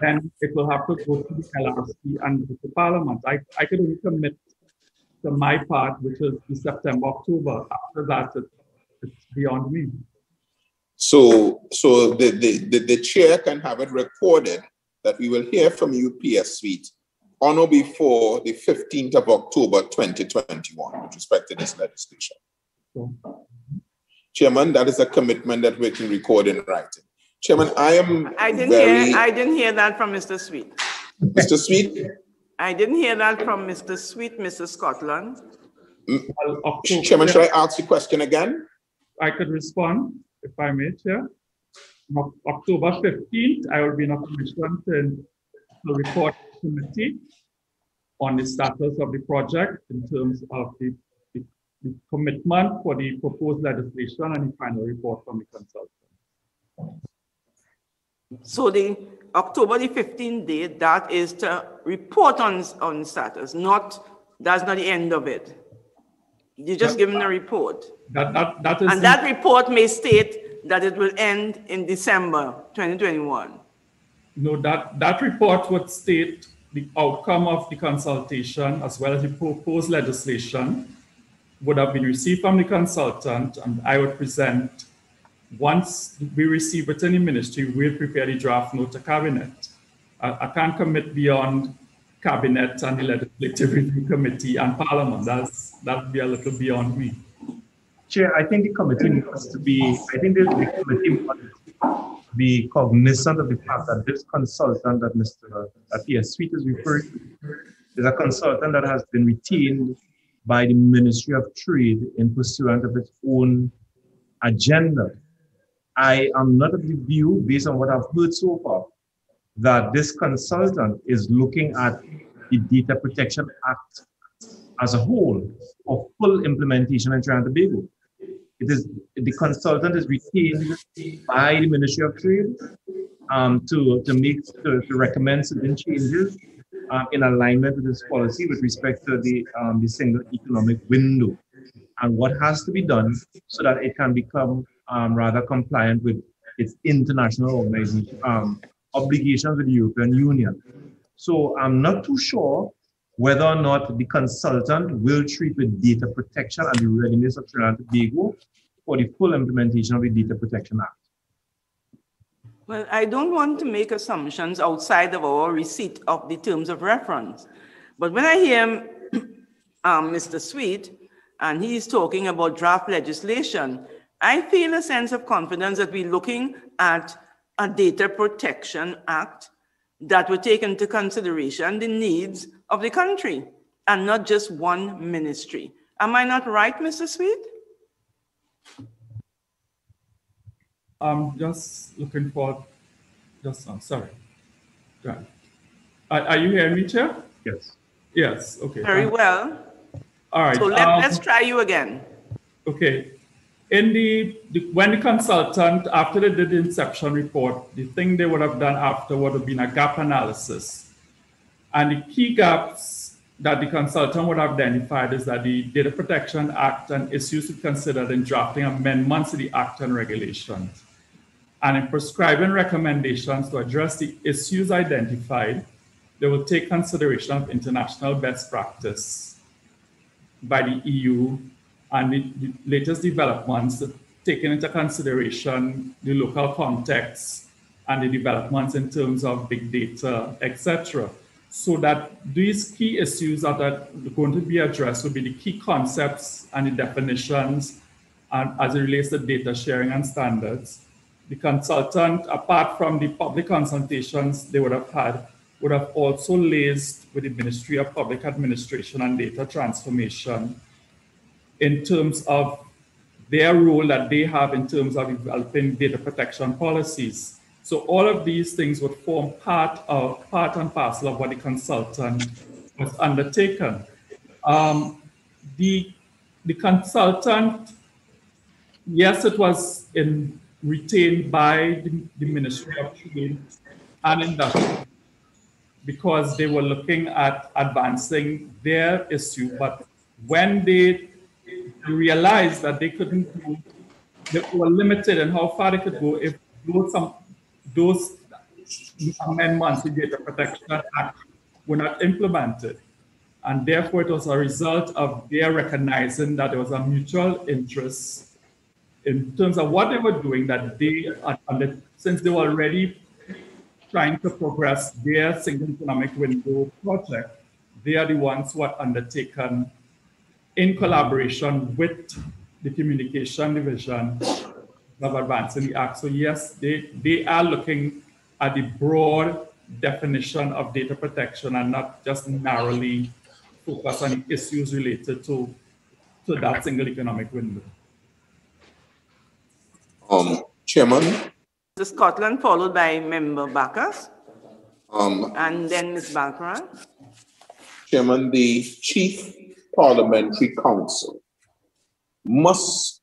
then it will have to go to the LRC and the Parliament. I could only commit to my part, which is the September, October. After that, it's beyond me. So the chair can have it recorded that we will hear from you, PS Suite, on or before the 15th of October 2021 with respect to this legislation. Sure. Chairman, that is a commitment that we can record in writing. Chairman, I didn't hear that from Mr. Sweet. Mr. Sweet? I didn't hear that from Mr. Sweet, Mr. Scotland. Chairman, should I ask the question again? I could respond, if I may, Chair. On October 15th, I will be in a commission to report to the committee on the status of the project in terms of the commitment for the proposed legislation and the final report from the consultant. So the October the 15th date, that is to report on status, not, that's not the end of it. You're just giving a report. That is, and that report may state that it will end in December 2021. No, that report would state the outcome of the consultation as well as the proposed legislation would have been received from the consultant, and I would present. Once we receive it in the ministry, we'll prepare the draft note to Cabinet. I can't commit beyond Cabinet and the Legislative Review Committee and Parliament. That'd be a little beyond me. Chair, I think the committee needs to be, cognizant of the fact that this consultant that Mr. Sweet is referring to is a consultant that has been retained by the Ministry of Trade in pursuance of its own agenda. I am not of the view, based on what I've heard so far, that this consultant is looking at the Data Protection Act as a whole for full implementation in Trinidad and Tobago. It is, the consultant is retained by the Ministry of Trade to recommend certain changes in alignment with this policy with respect to the single economic window and what has to be done so that it can become rather compliant with its international organization, obligations with the European Union. So I'm not too sure whether or not the consultant will treat with data protection and the readiness of Trinidad and Tobago for the full implementation of the Data Protection Act. Well, I don't want to make assumptions outside of our receipt of the terms of reference. But when I hear Mr. Sweet, and he's talking about draft legislation, I feel a sense of confidence that we're looking at a Data Protection Act that would take into consideration the needs of the country and not just one ministry. Am I not right, Mr. Sweet? I'm just looking for, I'm sorry. Are you hearing me, Chair? Yes. Yes, okay. Very well. All right. So let's try you again. Okay. In when the consultant, after they did the inception report, the thing they would have done after would have been a gap analysis. And the key gaps that the consultant would have identified is that the Data Protection Act and issues considered in drafting amendments to the Act and regulations. And in prescribing recommendations to address the issues identified, they will take consideration of international best practice by the EU and the latest developments, taking into consideration the local context and the developments in terms of big data, etc. So that these key issues that are going to be addressed will be the key concepts and the definitions, and as it relates to data sharing and standards. The consultant, apart from the public consultations they would have had, would have also liaised with the Ministry of Public Administration and Data Transformation in terms of their role that they have in terms of developing data protection policies. So all of these things would form part and parcel of what the consultant was undertaken. The consultant, yes, it was retained by the Ministry of Trade and Industry, because they were looking at advancing their issue. But when they realized that they couldn't go, they were limited in how far they could go if those amendments to the Data Protection Act were not implemented. And therefore, it was a result of their recognizing that there was a mutual interest in terms of what they were doing, that they, since they were already trying to progress their single economic window project, they are the ones who are undertaken in collaboration with the Communication Division of Advancing the Act. So yes, they are looking at the broad definition of data protection and not just narrowly focus on issues related to that single economic window. Chairman? Mr. Scotland, followed by Member Bacchus, and then Ms. Balkaran. Chairman, the Chief Parliamentary Counsel must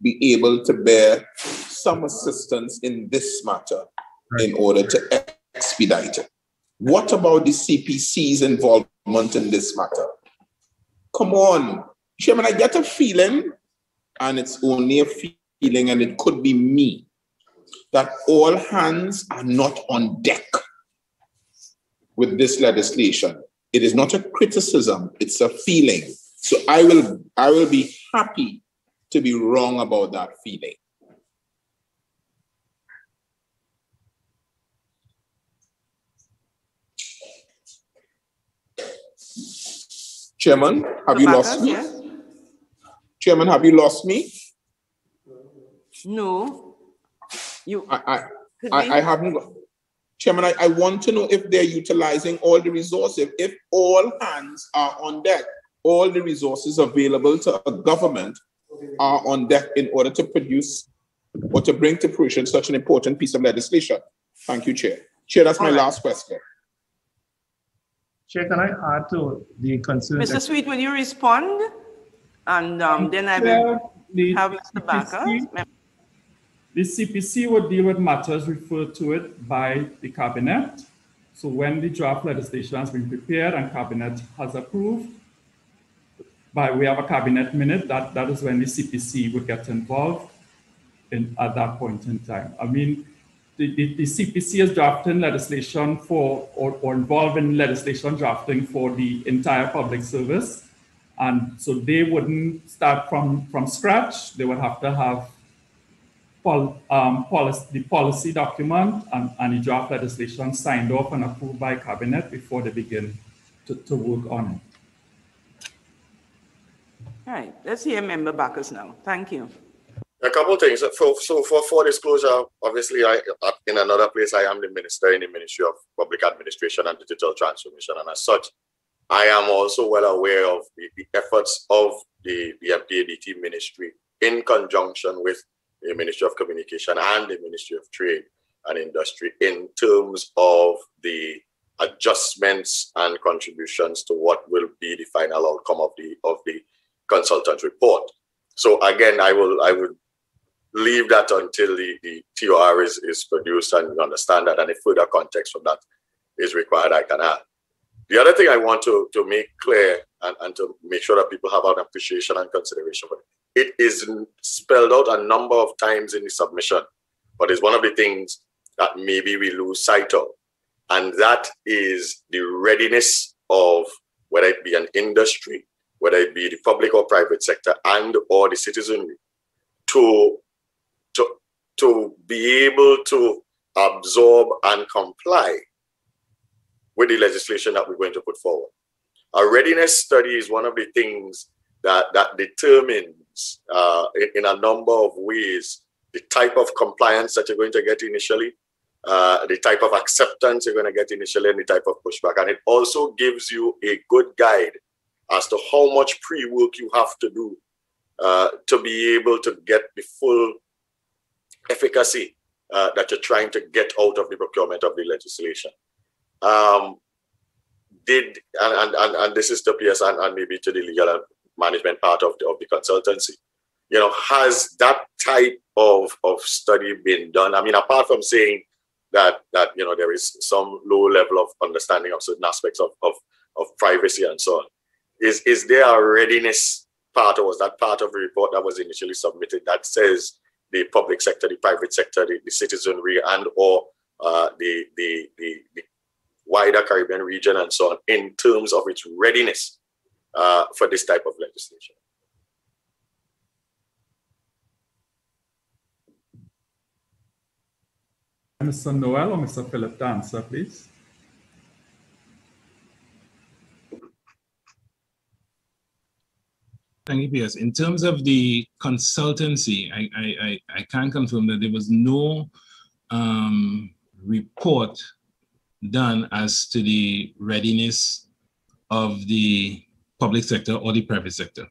be able to bear some assistance in this matter in order to expedite it. What about the CPC's involvement in this matter? Come on. Chairman, I get a feeling, and it's only a feeling, and it could be me, that all hands are not on deck with this legislation. It is not a criticism, it's a feeling. So I will be happy to be wrong about that feeling. Chairman, have you lost me? Yes. Chairman, have you lost me? No. You. I haven't. Chairman, I want to know if they're utilizing all the resources, if all hands are on deck, all the resources available to a government are on deck in order to produce or to bring to fruition such an important piece of legislation. Thank you, Chair. Chair, that's all my right. Last question. Chair, can I add to the concern? Mr. Sweet, will you respond? And then I will have Mr. Barker. The CPC would deal with matters referred to it by the Cabinet. So when the draft legislation has been prepared and Cabinet has approved, by way of a Cabinet minute, that is when the CPC would get involved at that point in time. I mean, the CPC is drafting legislation for, or involved in legislation drafting for the entire public service. And so they wouldn't start from scratch. They would have to have the policy document and the draft legislation signed off and approved by Cabinet before they begin to work on it. All right, let's hear Member Bacchus now. Thank you. A couple of things. For disclosure, obviously, in another place, I am the Minister in the Ministry of Public Administration and Digital Transformation. And as such, I am also well aware of the efforts of the FDADT Ministry in conjunction with the Ministry of Communication and the Ministry of Trade and Industry in terms of the adjustments and contributions to what will be the final outcome of the consultant report. So again, I would leave that until the TOR is produced and we understand that, and if further context from that is required, I can add. The other thing I want to make clear and to make sure that people have an appreciation and consideration for it is spelled out a number of times in the submission, but it's one of the things that maybe we lose sight of. And that is the readiness of, whether it be an industry, whether it be the public or private sector and or the citizenry, to be able to absorb and comply with the legislation that we're going to put forward. A readiness study is one of the things that determines in a number of ways the type of compliance that you're going to get initially, the type of acceptance you're going to get initially, and the type of pushback. And it also gives you a good guide as to how much pre-work you have to do to be able to get the full efficacy that you're trying to get out of the procurement of the legislation. And this is to PS and maybe to the legal management part of the consultancy. You know, has that type of study been done? I mean, apart from saying that you know, there is some low level of understanding of certain aspects of privacy and so on, is there a readiness part, or was that part of the report that was initially submitted that says the public sector, the private sector, the citizenry, and or the wider Caribbean region and so on, in terms of its readiness for this type of legislation? Mr. Noel or Mr. Phillips to answer, please. Thank you, PS. In terms of the consultancy, I can confirm that there was no report done as to the readiness of the public sector or the private sector.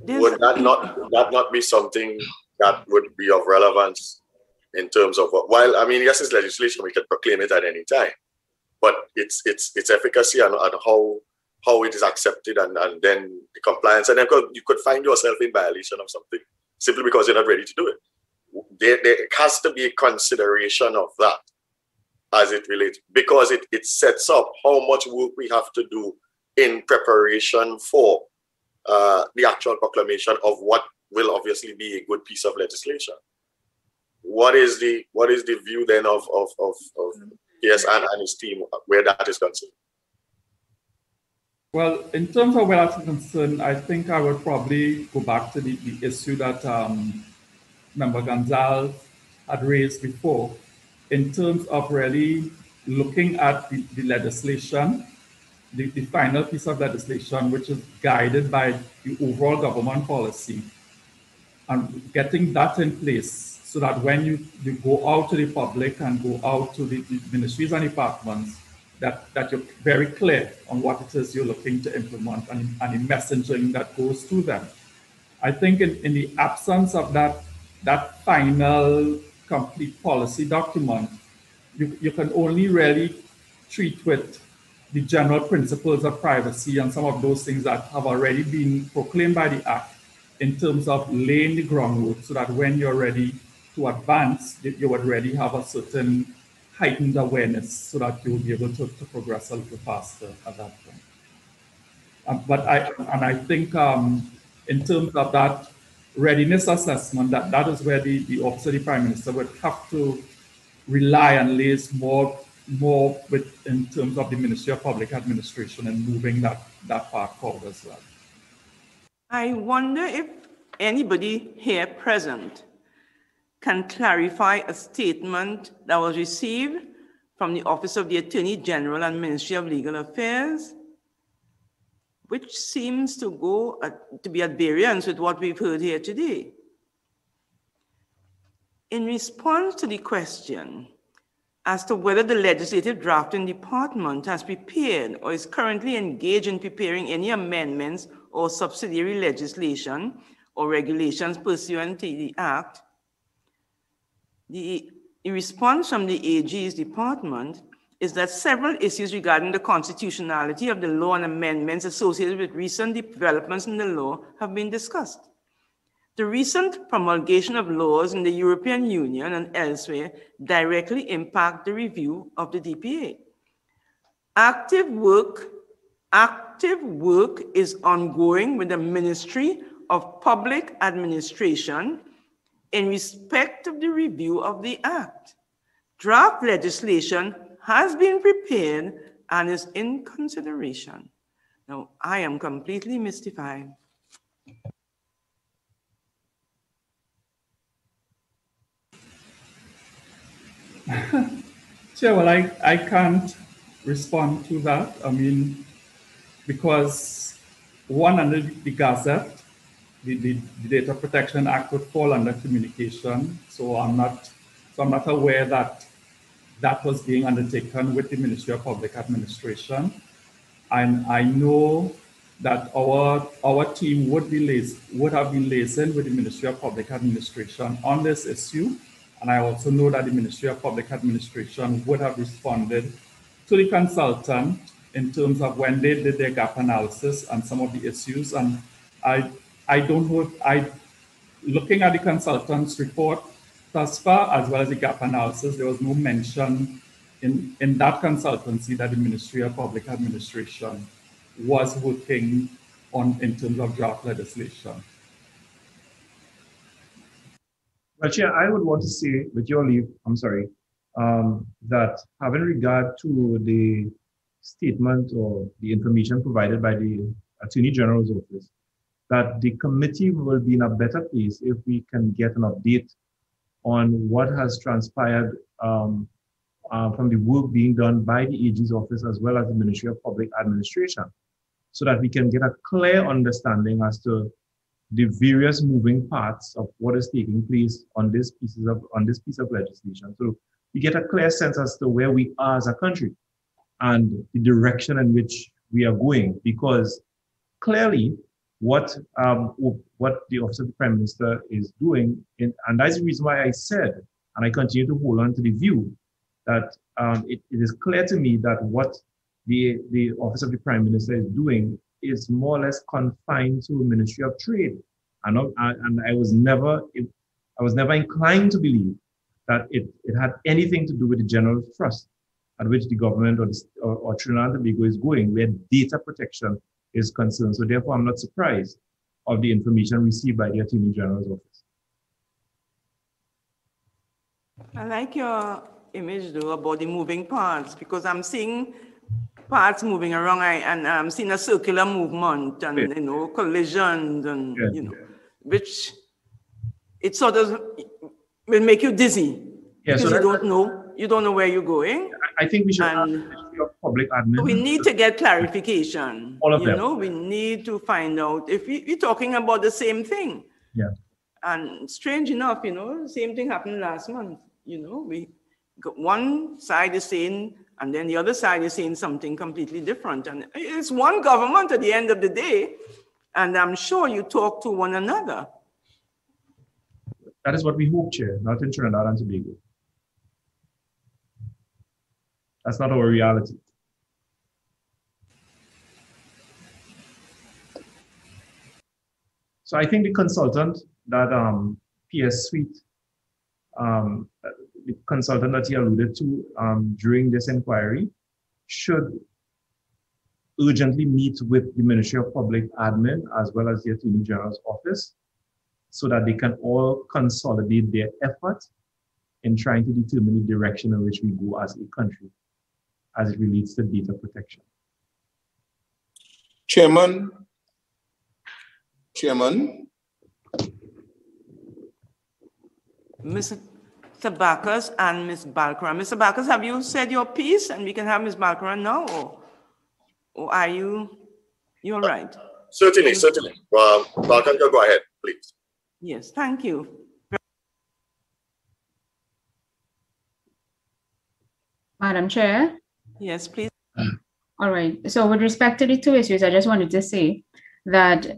Would that not be something that would be of relevance in terms of what, while, I mean, yes, it's legislation, we can proclaim it at any time, but its efficacy and how it is accepted and then the compliance, and then you could find yourself in violation of something simply because you're not ready to do it. There has to be a consideration of that as it relates, because it sets up how much work we have to do in preparation for the actual proclamation of what will obviously be a good piece of legislation. What is the view then of PS and his team where that is concerned? Well, in terms of where that's concerned, I think I would probably go back to the issue that Member Gonzalez had raised before, in terms of really looking at the legislation, the final piece of legislation, which is guided by the overall government policy, and getting that in place so that when you go out to the public and go out to the ministries and departments, that you're very clear on what it is you're looking to implement and the messaging that goes to them. I think in the absence of that final complete policy document, you can only really treat with the general principles of privacy and some of those things that have already been proclaimed by the Act in terms of laying the groundwork so that when you're ready to advance, you would already have a certain heightened awareness so that you'll be able to progress a little faster at that point. But I think in terms of that readiness assessment, that is where the Office of the Prime Minister would have to rely and liaise more with, in terms of the Ministry of Public Administration and moving that part forward as well. I wonder if anybody here present can clarify a statement that was received from the Office of the Attorney General and Ministry of Legal Affairs, which seems to be at variance with what we've heard here today. In response to the question as to whether the Legislative Drafting Department has prepared or is currently engaged in preparing any amendments or subsidiary legislation or regulations pursuant to the Act, the response from the AG's department is that several issues regarding the constitutionality of the law and amendments associated with recent developments in the law have been discussed. The recent promulgation of laws in the European Union and elsewhere directly impact the review of the DPA. Active work is ongoing with the Ministry of Public Administration in respect of the review of the Act. Draft legislation has been prepared and is in consideration. Now, I am completely mystified. Sure, well, I can't respond to that. I mean, because one, under the Gazette, the Data Protection Act would fall under communication. So I'm not aware that was being undertaken with the Ministry of Public Administration. And I know that our team would have been liaising with the Ministry of Public Administration on this issue. And I also know that the Ministry of Public Administration would have responded to the consultant in terms of when they did their gap analysis and some of the issues. And I don't know if looking at the consultant's report, thus far, as well as the gap analysis, there was no mention in that consultancy that the Ministry of Public Administration was working on in terms of draft legislation. Well, Chair, I would want to say, with your leave, I'm sorry, that having regard to the statement or the information provided by the Attorney General's office, that the committee will be in a better place if we can get an update on what has transpired from the work being done by the AG's office as well as the Ministry of Public Administration, so that we can get a clear understanding as to the various moving parts of what is taking place on this piece of legislation, so we get a clear sense as to where we are as a country and the direction in which we are going. Because clearly, what the Office of the Prime Minister is doing, and that's the reason why I said, and I continue to hold on to the view that it is clear to me that what the Office of the Prime Minister is doing is more or less confined to the Ministry of Trade, and I was never inclined to believe that it had anything to do with the general thrust at which the government or Trinidad and Tobago is going, where data protection is concerned. So therefore, I'm not surprised of the information received by the Attorney General's office. I like your image though about the moving parts, because I'm seeing parts moving around, and I'm seeing a circular movement and you know, collisions and you know, which it sort of will make you dizzy. Yeah, because so you don't know where you're going. I think we should ask the Ministry of Public Administration. We need to get clarification. All of them. You know, we need to find out if we're talking about the same thing. Yeah. And strange enough, you know, same thing happened last month. You know, we got one side is saying, and then the other side is saying something completely different. And it's one government at the end of the day. And I'm sure you talk to one another. That is what we hope, Chair, not in Trinidad and Tobago. That's not our reality. So I think the consultant that PS Sweet, the consultant that he alluded to during this inquiry, should urgently meet with the Ministry of Public Admin as well as the Attorney General's office, so that they can all consolidate their effort in trying to determine the direction in which we go as a country as it relates to data protection. Chairman. Mr. Bacchus and Ms. Balkaran. Mr. Bacchus, have you said your piece and we can have Ms. Balkaran now, or are you all right? Certainly. Balkaran, go ahead, please. Yes, thank you. Madam Chair? Yes, please. All right. So with respect to the two issues, I just wanted to say that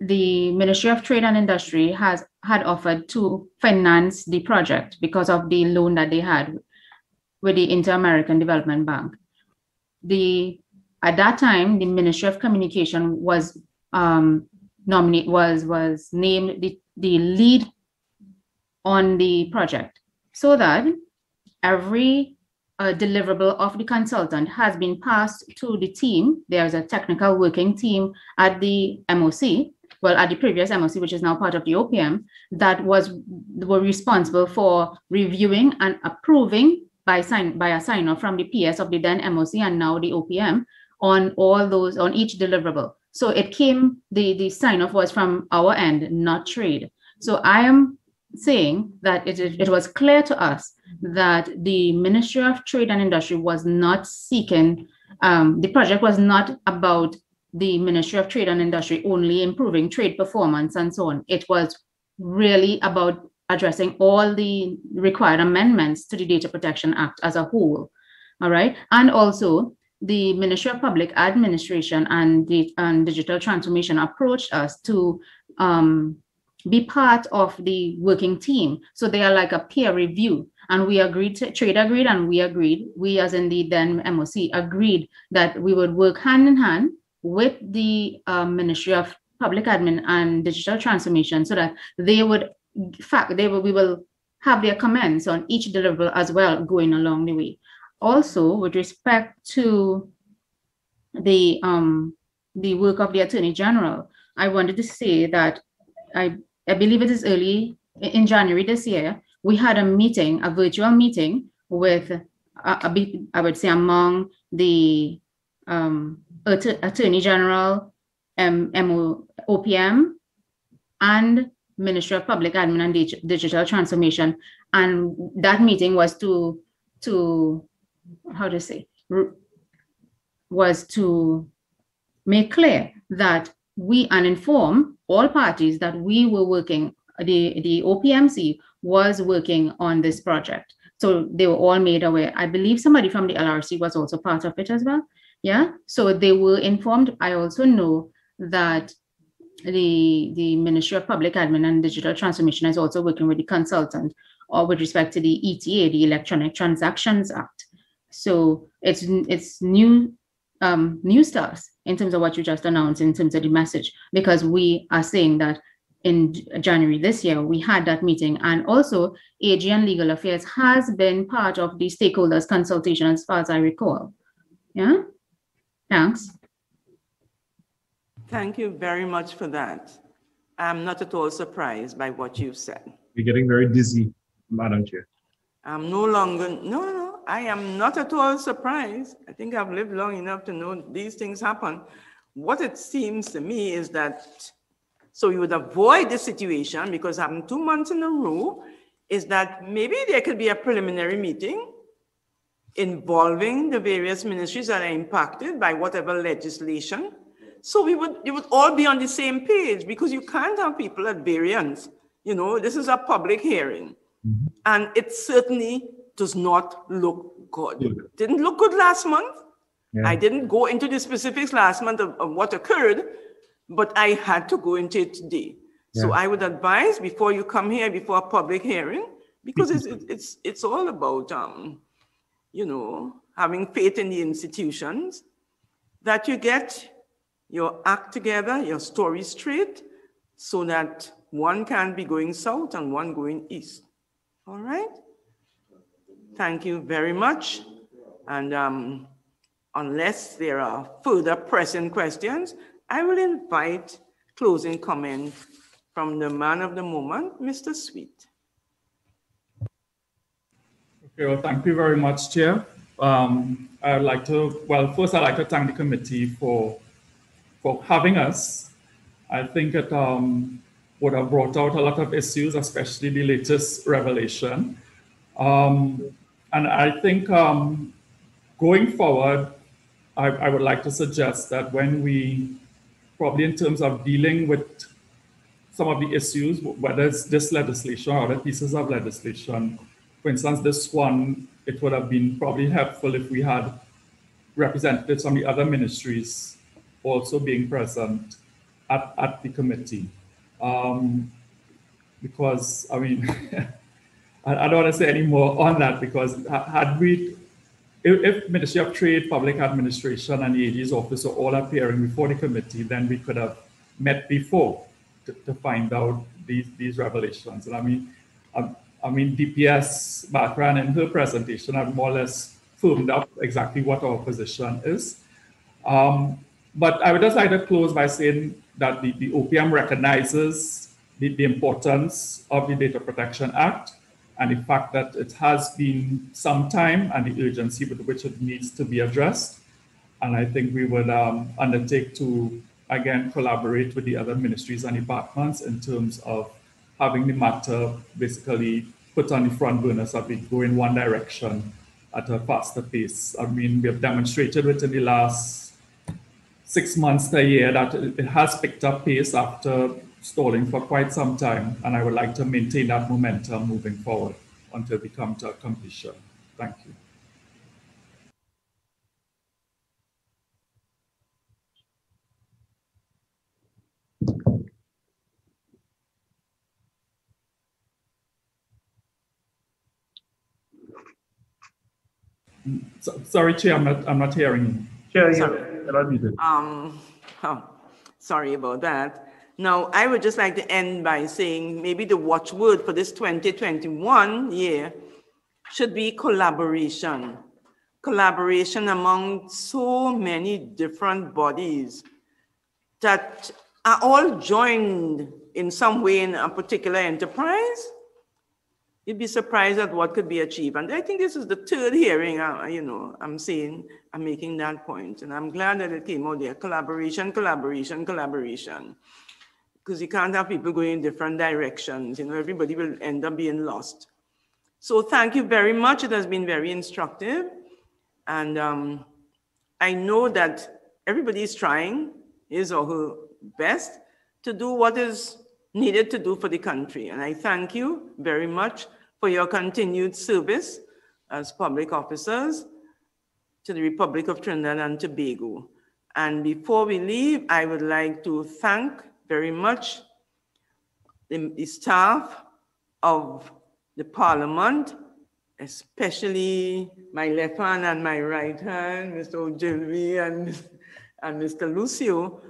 the Ministry of Trade and Industry had offered to finance the project because of the loan that they had with the Inter-American Development Bank. At that time, the Ministry of Communication was named the lead on the project, so that every deliverable of the consultant has been passed to the team. There's a technical working team at the MOC, well, at the previous MOC, which is now part of the OPM, that were responsible for reviewing and approving by a sign-off from the PS of the then MOC and now the OPM on each deliverable. So it came, the sign-off was from our end, not trade. So I am saying that it was clear to us that the Ministry of Trade and Industry was not seeking, the project was not about the Ministry of Trade and Industry only improving trade performance and so on. It was really about addressing all the required amendments to the Data Protection Act as a whole, all right? And also the Ministry of Public Administration and Digital Transformation approached us to be part of the working team. So they are like a peer review, and we agreed, we as in the then MOC agreed that we would work hand in hand with the Ministry of Public Admin and Digital Transformation, so that we will have their comments on each deliverable as well going along the way. Also, with respect to the work of the Attorney General, I wanted to say that I believe it is early in January this year, we had a virtual meeting with, I would say, among the Attorney General, OPM, and Ministry of Public Admin and Digital Transformation. And that meeting was to make clear that we inform all parties that we were working, the OPMC was working on this project. So they were all made aware. I believe somebody from the LRC was also part of it as well. Yeah, so they were informed. I also know that the Ministry of Public Admin and Digital Transformation is also working with the consultant or with respect to the ETA, the Electronic Transactions Act. So it's new, new stuff in terms of what you just announced in terms of the message, because we are saying that in January this year, we had that meeting. And also AG and Legal Affairs has been part of the stakeholders consultation as far as I recall. Yeah, thanks. Thank you very much for that. I'm not at all surprised by what you've said. You're getting very dizzy, Madam Chair. I'm no longer, no, I am not at all surprised. I think I've lived long enough to know these things happen. What it seems to me is that, so you would avoid this situation because having 2 months in a row, is that maybe there could be a preliminary meeting involving the various ministries that are impacted by whatever legislation. So you would all be on the same page, because you can't have people at variance. You know, this is a public hearing. Mm-hmm. And it certainly does not look good. It didn't look good last month. Yeah. I didn't go into the specifics last month of what occurred, but I had to go into it today. Yeah. So I would advise before you come here, before a public hearing, because it's all about, you know, having faith in the institutions, that you get your act together, your story straight, so that one can't be going south and one going east. All right. Thank you very much. And unless there are further pressing questions, I will invite closing comment from the man of the moment, Mr. Sweet. Okay, well, thank you very much, Chair. I'd like to, well, first I'd like to thank the committee for having us. I think it would have brought out a lot of issues, especially the latest revelation. And I think going forward, I would like to suggest that when we, probably in terms of dealing with some of the issues, whether it's this legislation or other pieces of legislation, for instance, this one, it would have been probably helpful if we had representatives from the other ministries also being present at the committee. Because, I mean, I don't want to say any more on that, because had we, if Ministry of Trade, Public Administration, and the AG's office are all appearing before the committee, then we could have met before to find out these revelations. And I mean, DPS Barkran in her presentation have more or less firmed up exactly what our position is. But I would just like to close by saying that the OPM recognizes the importance of the Data Protection Act and the fact that it has been some time and the urgency with which it needs to be addressed. And I think we would undertake to, again, collaborate with the other ministries and departments in terms of having the matter basically put on the front burner so it go in one direction at a faster pace. I mean, we have demonstrated within the last 6 months to a year that it has picked up pace after stalling for quite some time, and I would like to maintain that momentum moving forward until we come to completion. Thank you. So, sorry, Chair, I'm not hearing you. Chair, you sorry about that. Now, I would just like to end by saying maybe the watchword for this 2021 year should be collaboration. Collaboration among so many different bodies that are all joined in some way in a particular enterprise. You'd be surprised at what could be achieved. And I think this is the third hearing, you know, I'm saying, I'm making that point. And I'm glad that it came out there, collaboration, collaboration, collaboration. Because you can't have people going in different directions. You know, everybody will end up being lost. So thank you very much. It has been very instructive. And I know that everybody is trying his or her best to do what is needed to do for the country. And I thank you very much for your continued service as public officers to the Republic of Trinidad and Tobago. And before we leave, I would like to thank very much the staff of the Parliament, especially my left hand and my right hand, Mr. Ogilvie and Mr. Lucio,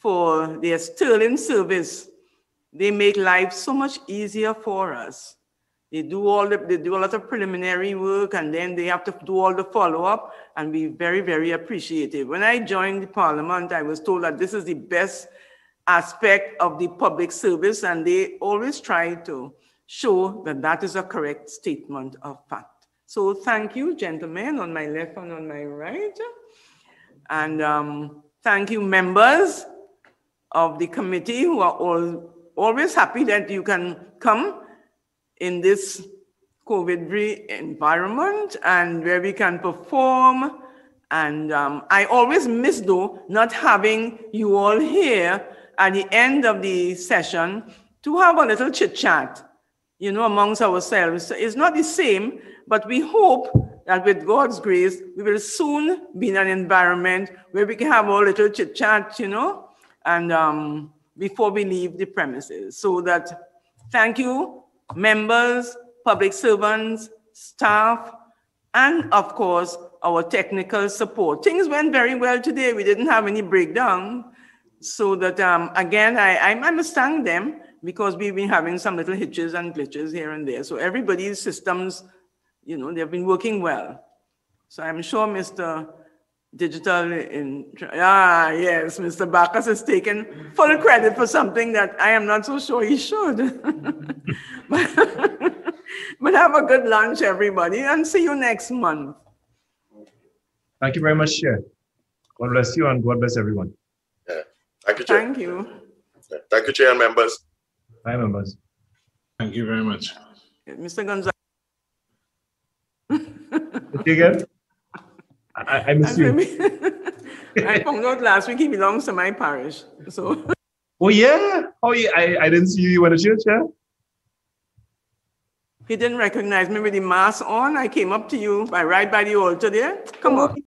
for their sterling service. They make life so much easier for us. They do a lot of preliminary work, and then they have to do all the follow-up, and we're very, very appreciative. When I joined the Parliament, I was told that this is the best aspect of the public service, and they always try to show that that is a correct statement of fact. So thank you, gentlemen, on my left and on my right. And thank you, members of the committee, who are always happy that you can come in this COVID-free environment and where we can perform. And I always miss, though, not having you all here at the end of the session to have a little chit-chat, you know, amongst ourselves. It's not the same, but we hope that with God's grace, we will soon be in an environment where we can have a little chit-chat, you know, and before we leave the premises. So that, thank you, members, public servants, staff, and of course, our technical support. Things went very well today. We didn't have any breakdown. So that, again, I must thank them, because we've been having some little hitches and glitches here and there. So everybody's systems, you know, they've been working well. So I'm sure Mr. Digital, yes, Mr. Bacchus has taken full credit for something that I am not so sure he should. But have a good lunch, everybody, and see you next month. Thank you very much, Chair. God bless you, and God bless everyone. Yeah. Thank you, Chair. Thank you. Yeah. Thank you, Chair and members. Hi, members. Thank you very much. Mr. Gonzalez. Again. I miss you. I found out last week he belongs to my parish. So. Oh yeah. Oh yeah. I didn't see you at the church, yeah? He didn't recognize me with the mask on. I came up to you right by the altar there. Come on.